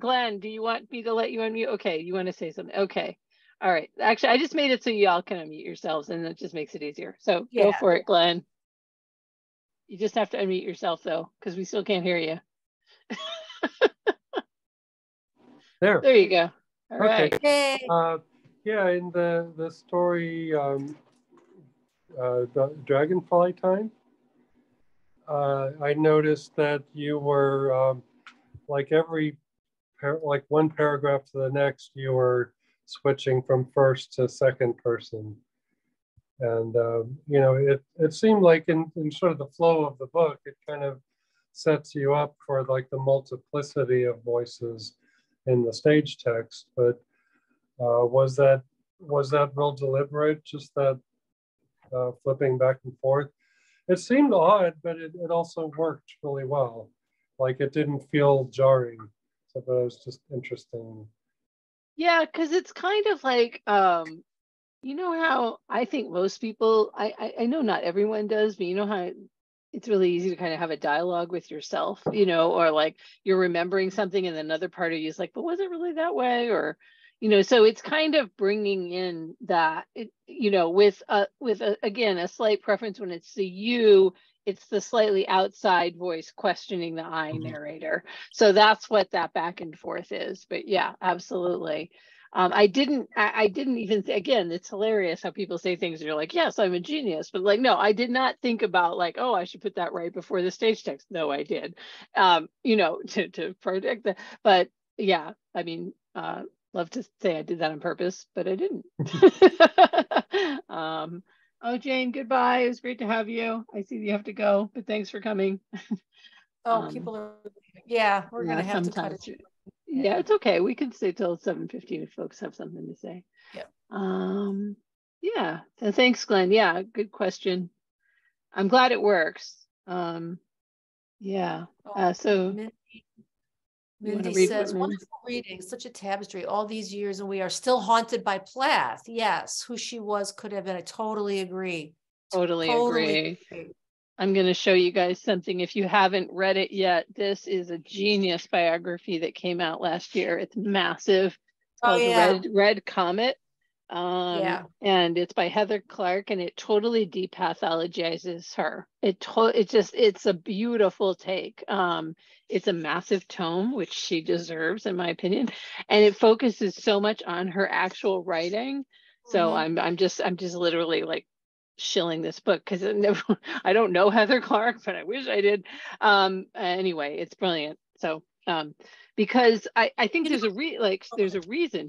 Glenn, do you want me to let you unmute? Okay. You want to say something? Okay. All right. Actually, I just made it so y'all can unmute yourselves, and that just makes it easier. So go for it, Glenn. You just have to unmute yourself though, because we still can't hear you. There you go. All right. Okay. In the story the Dragonfly Time, I noticed that you were like one paragraph to the next, you were switching from first to second person, and you know, it seemed like in sort of the flow of the book, it kind of sets you up for like the multiplicity of voices in the stage text, but was that real deliberate? Just that flipping back and forth. It seemed odd, but it also worked really well. Like it didn't feel jarring, so but it was just interesting. Yeah, because it's kind of like you know how I think most people, I know not everyone does, but you know how it's really easy to kind of have a dialogue with yourself, you know, or like you're remembering something and another part of you is like, but was it really that way? Or, you know, so it's kind of bringing in that, you know, with again, a slight preference when it's the you, it's the slightly outside voice questioning the I narrator. So that's what that back and forth is. But yeah, absolutely. I didn't even, again, it's hilarious how people say things and you're like, yes, I'm a genius, but like, no, I did not think about like, oh, I should put that right before the stage text. No, I did, you know, to protect that. But yeah, I mean, love to say I did that on purpose, but I didn't. Oh, Jane, goodbye. It was great to have you. I see you have to go, but thanks for coming. Oh, people are, yeah, we're going to have to cut it. Yeah, it's okay. We can stay till 7:15 if folks have something to say. Yeah. Yeah. So thanks, Glenn. Yeah, good question. I'm glad it works. Yeah. So Mindy says, wonderful reading, such a tapestry all these years, and we are still haunted by Plath. Yes, who she was could have been. I totally agree. Totally agree. I'm going to show you guys something if you haven't read it yet. This is a genius biography that came out last year. It's massive. It's called Red Comet. And it's by Heather Clark, and it totally depathologizes her. It's a beautiful take. It's a massive tome, which she deserves, in my opinion, and it focuses so much on her actual writing. So I'm just literally like shilling this book because I don't know Heather Clark, but I wish I did. Anyway, it's brilliant. So because I think there's a reason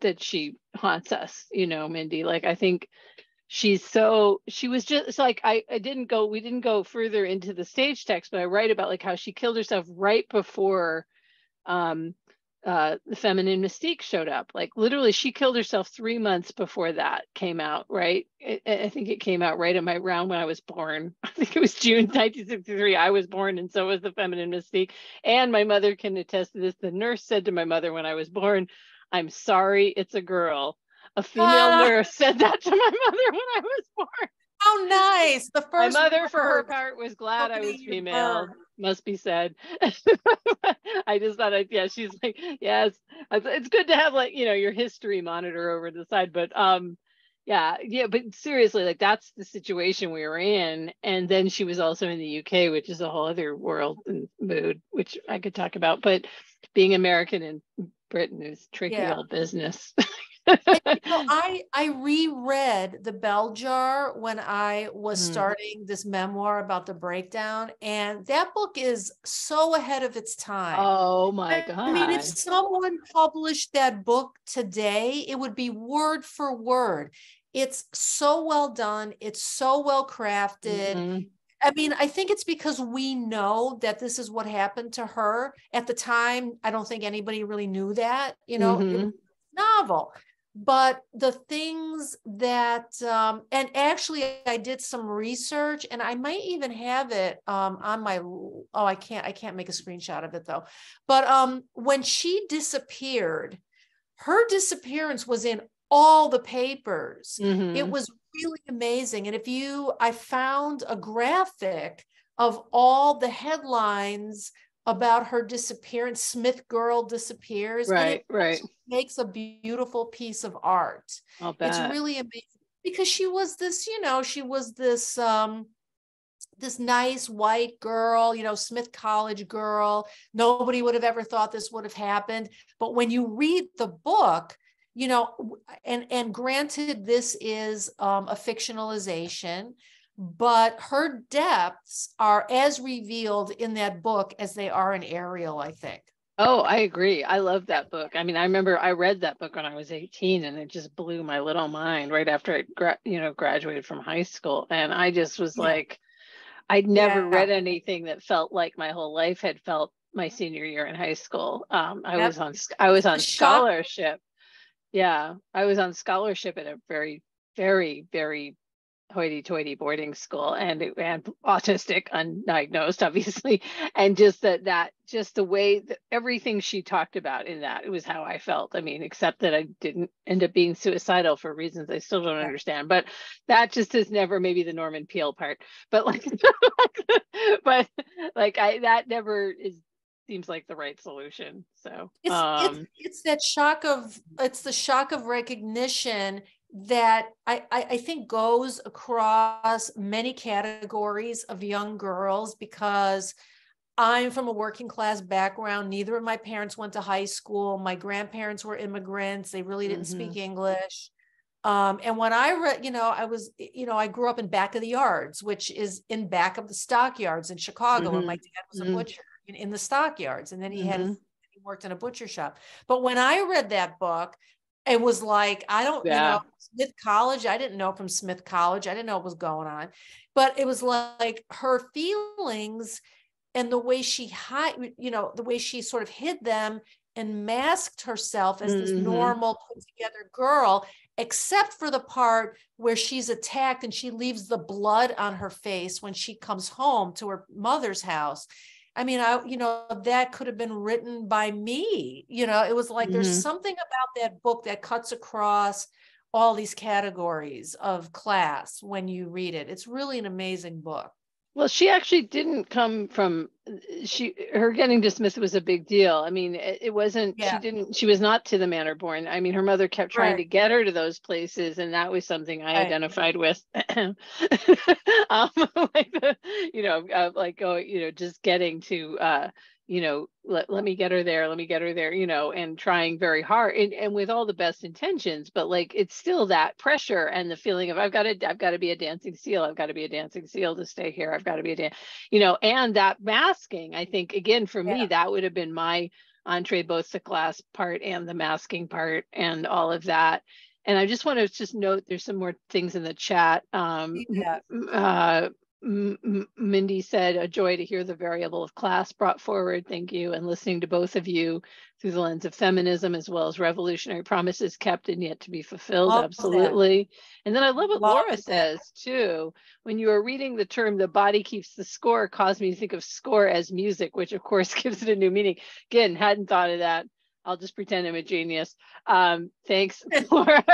that she haunts us, you know, Mindy. Like, I think she was just like, we didn't go further into the stage text, but I write about like how she killed herself right before The Feminine Mystique showed up. Like, literally, she killed herself 3 months before that came out, right? I think it came out right around when I was born. I think it was June 1963. I was born, and so was The Feminine Mystique. And my mother can attest to this. The nurse said to my mother when I was born, "I'm sorry, it's a girl." A female nurse said that to my mother when I was born. How nice. The first. My mother, for her part, was glad I was female. Must be said. I just thought, she's like, yes, it's good to have, like, you know, your history monitor over the side. But but seriously, like, that's the situation we were in. And then she was also in the UK, which is a whole other world and mood, which I could talk about. But being American and Britain is tricky old business. And, you know, I reread The Bell Jar when I was starting this memoir about the breakdown, and that book is so ahead of its time. Oh my God. I mean, if someone published that book today, it would be word for word. It's so well done. It's so well crafted. I mean, I think it's because we know that this is what happened to her. At the time, I don't think anybody really knew that, you know, it was novel. But the things that, and actually I did some research, and I might even have it on my, I can't make a screenshot of it though. But when she disappeared, her disappearance was in all the papers. It was really amazing. And I found a graphic of all the headlines about her disappearance. Smith girl disappears. Right. Makes a beautiful piece of art. It's really amazing because she was this, you know, this nice white girl, you know, Smith College girl. Nobody would have ever thought this would have happened. But when you read the book, you know, and granted, this is a fictionalization, but her depths are as revealed in that book as they are in Ariel, I think. Oh, I agree. I love that book. I mean, I remember I read that book when I was 18, and it just blew my little mind right after I graduated from high school. And I just was like, I'd never read anything that felt like my whole life had felt my senior year in high school. I was on scholarship. Yeah, I was on scholarship at a very, very, very hoity-toity boarding school, and autistic, undiagnosed, obviously, and just that just the way that everything she talked about in that, it was how I felt. I mean, except that I didn't end up being suicidal for reasons I still don't understand. But that just is never, maybe the Norman Peale part, but like, that never is. Seems like the right solution. So it's that shock of, it's the shock of recognition that I think goes across many categories of young girls, because I'm from a working class background. Neither of my parents went to high school. My grandparents were immigrants. They really didn't speak English. And when I read, you know, I grew up in back of the yards, which is in back of the stockyards in Chicago. And my dad was a butcher in the stockyards, and then he had worked in a butcher shop. But when I read that book, it was like, I don't you know, Smith College. I didn't know from Smith College. I didn't know what was going on, but it was like her feelings and the way she the way she sort of hid them and masked herself as this normal put together girl, except for the part where she's attacked and she leaves the blood on her face when she comes home to her mother's house. I mean, that could have been written by me. You know, it was like, there's something about that book that cuts across all these categories of class when you read it. It's really an amazing book. Well, she actually didn't come from, her getting dismissed was a big deal. I mean, it wasn't, she was not to the manor born. I mean, her mother kept trying to get her to those places. And that was something I identified with, just getting to, let me get her there. Let me get her there, and trying very hard and with all the best intentions, but like, it's still that pressure and the feeling of, I've got to be a dancing seal. I've got to be a dancing seal to stay here. I've got to be and that masking, I think, again, for me, that would have been my entree, both the class part and the masking part and all of that. And I just want to just note, there's some more things in the chat. Mindy said, a joy to hear the variable of class brought forward. Thank you. And listening to both of you through the lens of feminism as well as revolutionary promises kept and yet to be fulfilled. Love absolutely. That. And then I love what Laura says too. When you are reading the term, the body keeps the score, caused me to think of score as music, which of course gives it a new meaning. Again, hadn't thought of that. I'll just pretend I'm a genius. Thanks, Laura,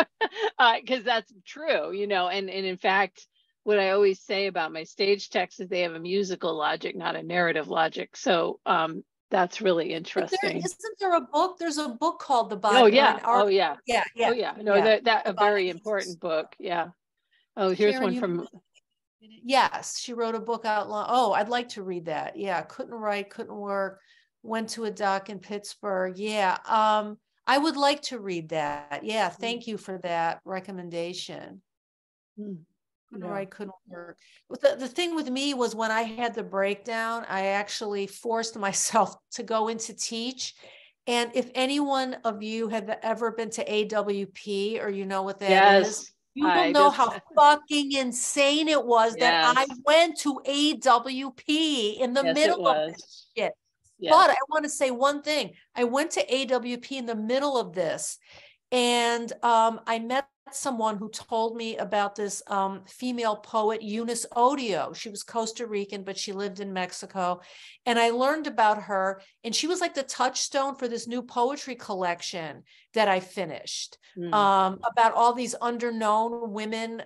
because that's true, and in fact, what I always say about my stage texts is they have a musical logic, not a narrative logic. So that's really interesting. Isn't there a book? There's a book called The Body. Oh yeah. That a very important book. Yeah. Oh, here's Sharon, one from. Yes, she wrote a book out long. Oh, I'd like to read that. Yeah, couldn't write, couldn't work. Went to a doc in Pittsburgh. Yeah, I would like to read that. Yeah, thank you for that recommendation. Or I couldn't work. The thing with me was when I had the breakdown, I actually forced myself to go in to teach. And if anyone of you have ever been to AWP or you know what that is, you will know how fucking insane it was that I went to AWP in the middle of this shit. Yes. But I want to say one thing. I went to AWP in the middle of this and I met someone who told me about this female poet, Eunice Odio. She was Costa Rican, but she lived in Mexico. And I learned about her. And she was like the touchstone for this new poetry collection that I finished about all these underknown women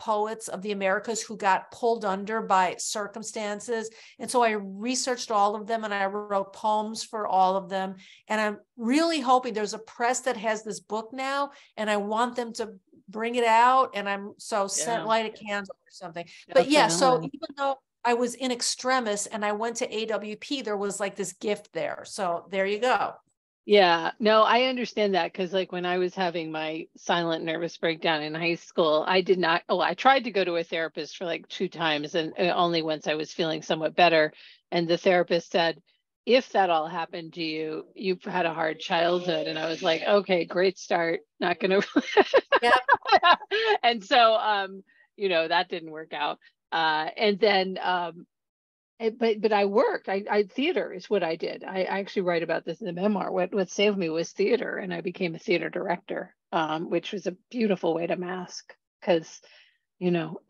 poets of the Americas who got pulled under by circumstances. And so I researched all of them and I wrote poems for all of them. And I'm really hoping there's a press that has this book now and I want them to bring it out. And I'm sent light a candle or something, but so even though I was in extremis and I went to AWP, there was like this gift there. So there you go. Yeah, no, I understand that. Cause like when I was having my silent nervous breakdown in high school, I did not, I tried to go to a therapist for like 2 times and only once I was feeling somewhat better. And the therapist said, if that all happened to you, you've had a hard childhood. And I was like, okay, great start. Not going to. And so, that didn't work out. And then, but I worked, theater is what I did. I actually write about this in the memoir. What saved me was theater. And I became a theater director, which was a beautiful way to mask because,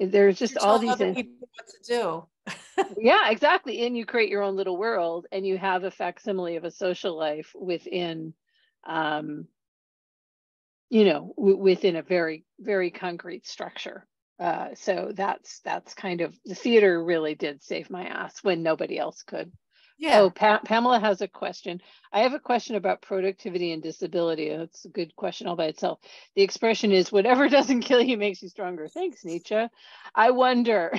there's just all these other people what to do. Yeah, exactly. And you create your own little world and you have a facsimile of a social life within, within a very, very concrete structure. So that's kind of, the theater really did save my ass when nobody else could. Yeah. Oh, Pamela has a question. I have a question about productivity and disability. That's a good question all by itself. The expression is, whatever doesn't kill you makes you stronger. Thanks, Nietzsche. I wonder,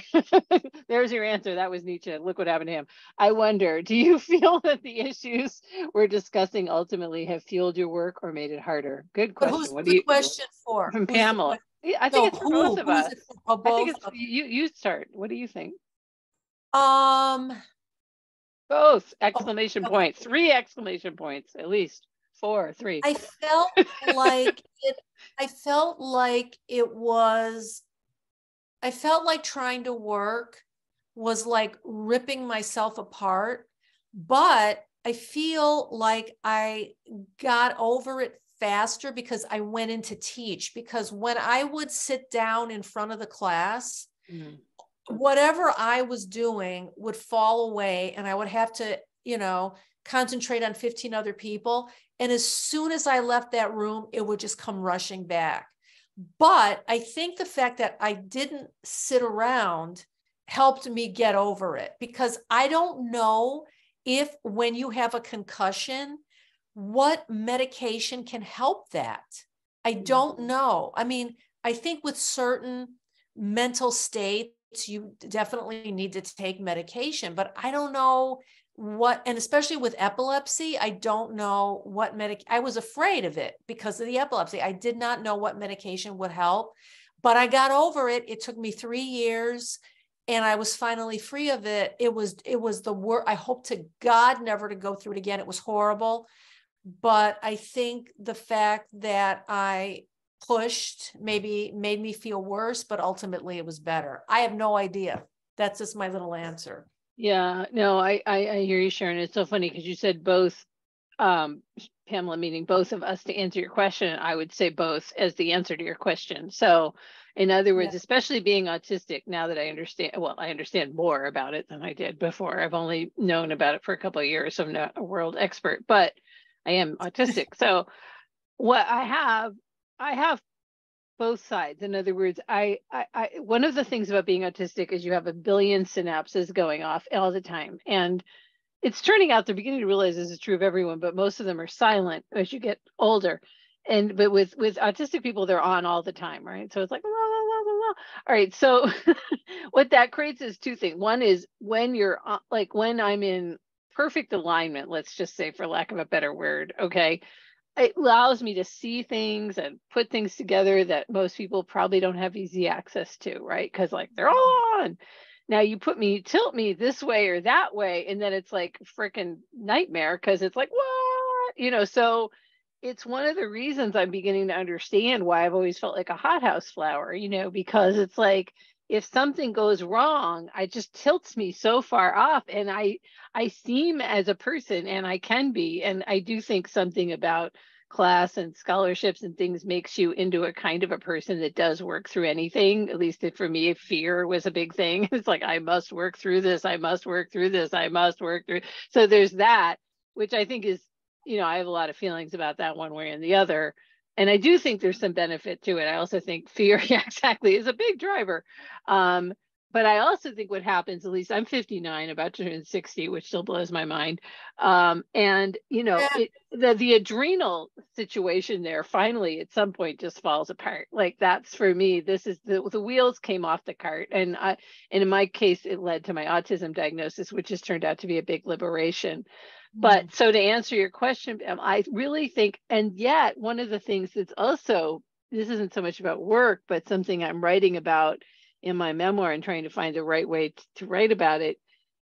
there's your answer. That was Nietzsche. Look what happened to him. I wonder, do you feel that the issues we're discussing ultimately have fueled your work or made it harder? Good question. But who's what the do you, question for? From who's Pamela. I think it's for both of us. I think it's you start. What do you think? Both exclamation points, 3 exclamation points, at least 4 or 3. I felt like it. I felt like trying to work was like ripping myself apart, but I feel like I got over it faster because I went in to teach. Because when I would sit down in front of the class, whatever I was doing would fall away and I would have to, you know, concentrate on 15 other people. And as soon as I left that room, it would just come rushing back. But I think the fact that I didn't sit around helped me get over it, because I don't know if when you have a concussion, what medication can help that. I don't know. I mean, I think with certain mental states, you definitely need to take medication, but I don't know what, and especially with epilepsy, I don't know what I was afraid of it because of the epilepsy. I did not know what medication would help, but I got over it. It took me 3 years and I was finally free of it. It was the worst. I hope to God never to go through it again. It was horrible, but I think the fact that I pushed maybe made me feel worse, but ultimately it was better. I have no idea. That's just my little answer. Yeah, no, I hear you, Sharon. It's so funny because you said both, Pamela, meaning both of us to answer your question. I would say both as the answer to your question. So in other words, especially being autistic, now that I understand, well, I understand more about it than I did before. I've only known about it for a couple of years. So I'm not a world expert, but I am autistic. So what I have both sides. In other words, I one of the things about being autistic is you have a billion synapses going off all the time. And it's turning out they're beginning to realize this is true of everyone, but most of them are silent as you get older. And but with autistic people, they're on all the time, right? So it's like, la, la, la, la, la. All right. So what that creates is two things. One is when you're like, when I'm in perfect alignment, let's just say, for lack of a better word, okay, it allows me to see things and put things together that most people probably don't have easy access to, right? Because like they're all on. Now you put me, tilt me this way or that way, and then it's like freaking nightmare because it's like, what? You know, so it's one of the reasons I'm beginning to understand why I've always felt like a hothouse flower, you know, because it's like, if something goes wrong, it just tilts me so far off, and I seem as a person, and I can be, and I do think something about class and scholarships and things makes you into a kind of a person that does work through anything. At least for me, fear was a big thing. It's like, I must work through this. I must work through this. I must work through. So there's that, which I think is, you know, I have a lot of feelings about that one way and the other. And I do think there's some benefit to it. I also think fear, yeah, exactly, is a big driver. But I also think what happens, at least I'm 59, about to turn 60, which still blows my mind. And, you know, the adrenal situation there finally at some point just falls apart. Like that's for me, this is the wheels came off the cart. And in my case, it led to my autism diagnosis, which has turned out to be a big liberation. But so to answer your question, I really think, and yet one of the things that's also, this isn't so much about work, but something I'm writing about in my memoir and trying to find the right way to write about it,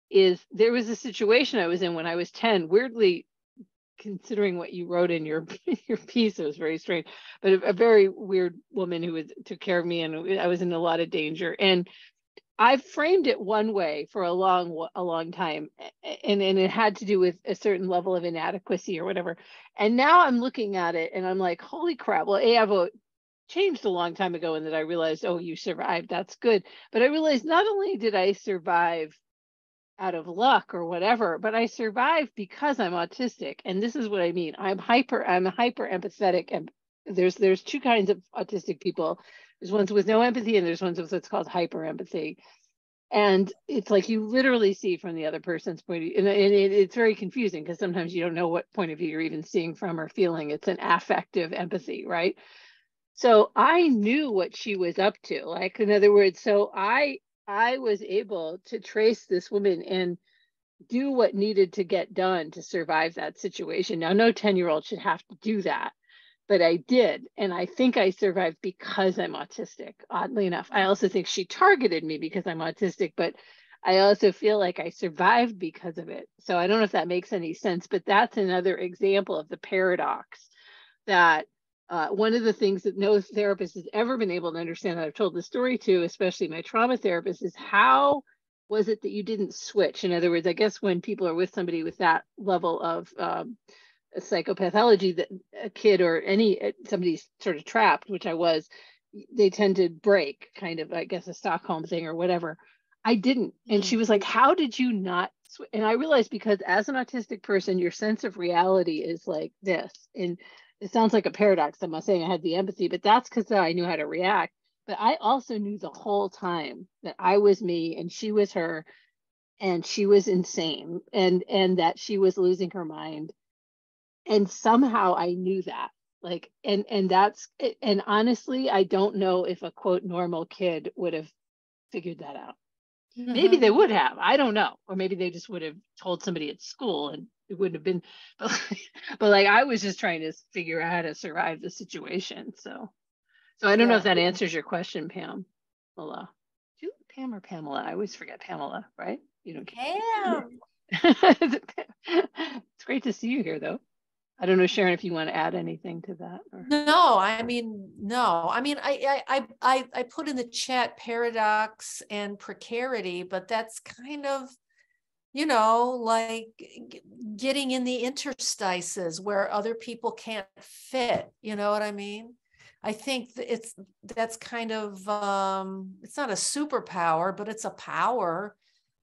is there was a situation I was in when I was 10, weirdly, considering what you wrote in your piece, it was very strange, but a very weird woman who took care of me, and I was in a lot of danger. And I framed it one way for a long time, and it had to do with a certain level of inadequacy or whatever. And now I'm looking at it and I'm like, holy crap, well, I've changed a long time ago, and that I realized, oh, you survived, that's good. But I realized not only did I survive out of luck or whatever, but I survived because I'm autistic. And this is what I mean. I'm hyper empathetic, and there's two kinds of autistic people. There's ones with no empathy, and there's ones with what's called hyper empathy. And it's like you literally see from the other person's point of view. And it's very confusing because sometimes you don't know what point of view you're even seeing from or feeling. It's an affective empathy, right? So I knew what she was up to. Like, in other words, so I was able to trace this woman and do what needed to get done to survive that situation. Now, no 10-year-old should have to do that. But I did, and I think I survived because I'm autistic, oddly enough. I also think she targeted me because I'm autistic, but I also feel like I survived because of it. So I don't know if that makes any sense, but that's another example of the paradox that one of the things that no therapist has ever been able to understand that I've told the story to, especially my trauma therapist, is how was it that you didn't switch? In other words, I guess when people are with somebody with that level of psychopathology, that a kid or any somebody's sort of trapped, which I was, they tend to break, kind of, I guess, a Stockholm thing or whatever. I didn't. And she was like, how did you not? And I realized because as an autistic person, your sense of reality is like this. And it sounds like a paradox. I'm not saying I had the empathy, but that's because I knew how to react. But I also knew the whole time that I was me and she was her and she was insane and that she was losing her mind. And somehow I knew that. Like, and that's, and honestly, I don't know if a quote normal kid would have figured that out. Maybe they would have, I don't know. Or maybe they just would have told somebody at school and it wouldn't have been, but like I was just trying to figure out how to survive the situation. So I don't know if that answers your question, Pamela. Pam or Pamela? I always forget Pamela, right? You don't care. Pam. It's great to see you here though. I don't know, Sharon, if you want to add anything to that. Or... No, I mean, no. I mean, I put in the chat paradox and precarity, but that's kind of, you know, like getting in the interstices where other people can't fit. You know what I mean? I think that's kind of, it's not a superpower, but it's a power.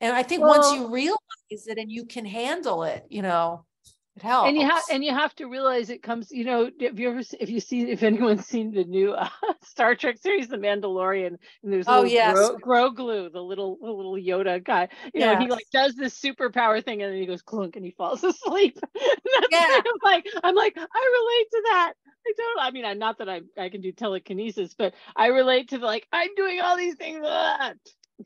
And I think once you realize it and you can handle it, you know, it helps. And you have to realize it comes, you know, if anyone's seen the new Star Trek series, The Mandalorian, and there's Grogu, the little Yoda guy, you know, he like does this superpower thing and then he goes clunk and he falls asleep. I'm like, I relate to that. I mean, not that I can do telekinesis, but I relate to the, like, I'm doing all these things.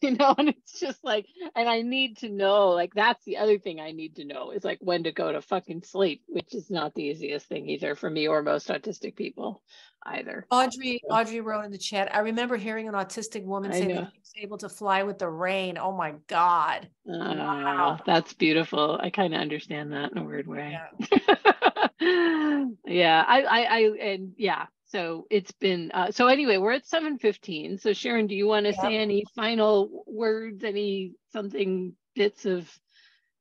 You know, and it's just like, and I need to know, like, that's the other thing I need to know is like when to go to fucking sleep, which is not the easiest thing either for me or most autistic people either. Audrey wrote in the chat, I remember hearing an autistic woman say that she was able to fly with the rain. Oh my God. Wow. That's beautiful. I kind of understand that in a weird way. Yeah. So it's been, so anyway, we're at 7:15. So Sharon, do you want to say any final words, any something, bits of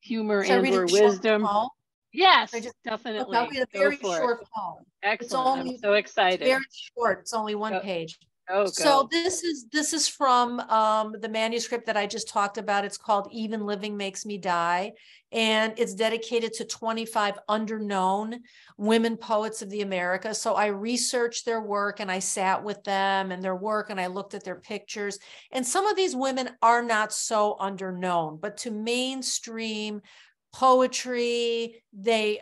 humor and or wisdom? Yes, definitely. That'll be a very short poem. Excellent, I'm so excited. It's very short, it's only one page. So this is from the manuscript that I just talked about. It's called Even Living Makes Me Die, and it's dedicated to 25 underknown women poets of the Americas. So I researched their work and I sat with them and their work and I looked at their pictures. And some of these women are not so underknown, but to mainstream poetry, they're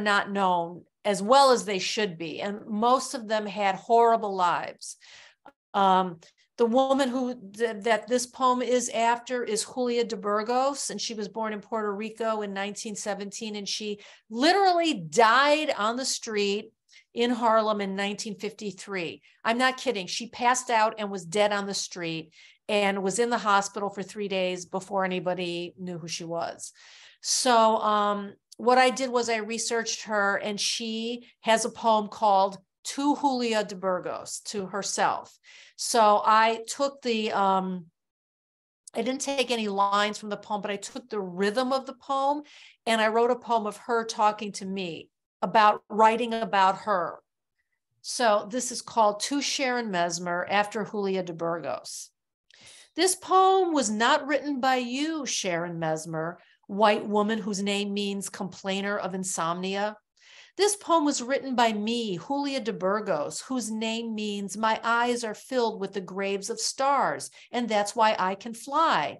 not known as well as they should be. And most of them had horrible lives. The woman that this poem is after is Julia de Burgos, and she was born in Puerto Rico in 1917. And she literally died on the street in Harlem in 1953. I'm not kidding. She passed out and was dead on the street and was in the hospital for 3 days before anybody knew who she was. So, what I did was I researched her, and she has a poem called To Julia de Burgos, to herself. So I took the, I didn't take any lines from the poem, but I took the rhythm of the poem and I wrote a poem of her talking to me about writing about her. So this is called To Sharon Mesmer after Julia de Burgos. This poem was not written by you, Sharon Mesmer, white woman whose name means complainer of insomnia. This poem was written by me, Julia de Burgos, whose name means my eyes are filled with the graves of stars, and that's why I can fly.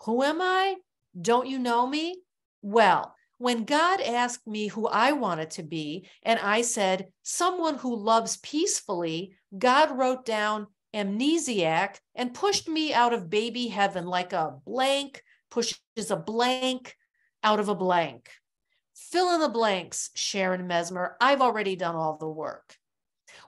Who am I? Don't you know me? Well, when God asked me who I wanted to be, and I said, someone who loves peacefully, God wrote down amnesiac and pushed me out of baby heaven like a blank, pushes a blank out of a blank. Fill in the blanks, Sharon Mesmer. I've already done all the work.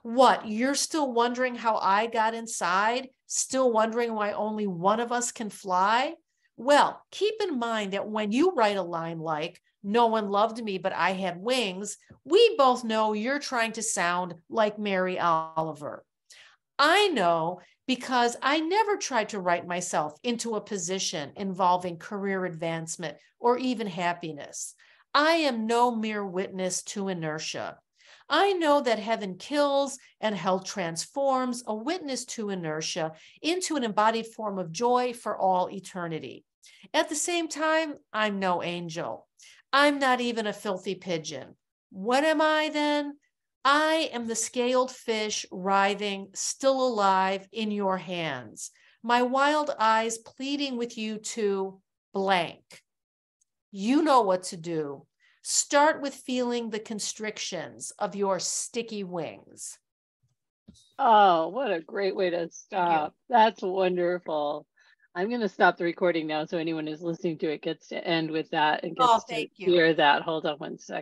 What, you're still wondering how I got inside? Still wondering why only one of us can fly? Well, keep in mind that when you write a line like, "No one loved me, but I had wings," we both know you're trying to sound like Mary Oliver. I know because I never tried to write myself into a position involving career advancement or even happiness. I am no mere witness to inertia. I know that heaven kills and hell transforms a witness to inertia into an embodied form of joy for all eternity. At the same time, I'm no angel. I'm not even a filthy pigeon. What am I then? I am the scaled fish writhing, still alive in your hands, my wild eyes pleading with you to blank. You know what to do. Start with feeling the constrictions of your sticky wings. Oh, what a great way to stop. That's wonderful. I'm going to stop the recording now so anyone who's listening to it gets to end with that and gets to hear that. Hold on one second.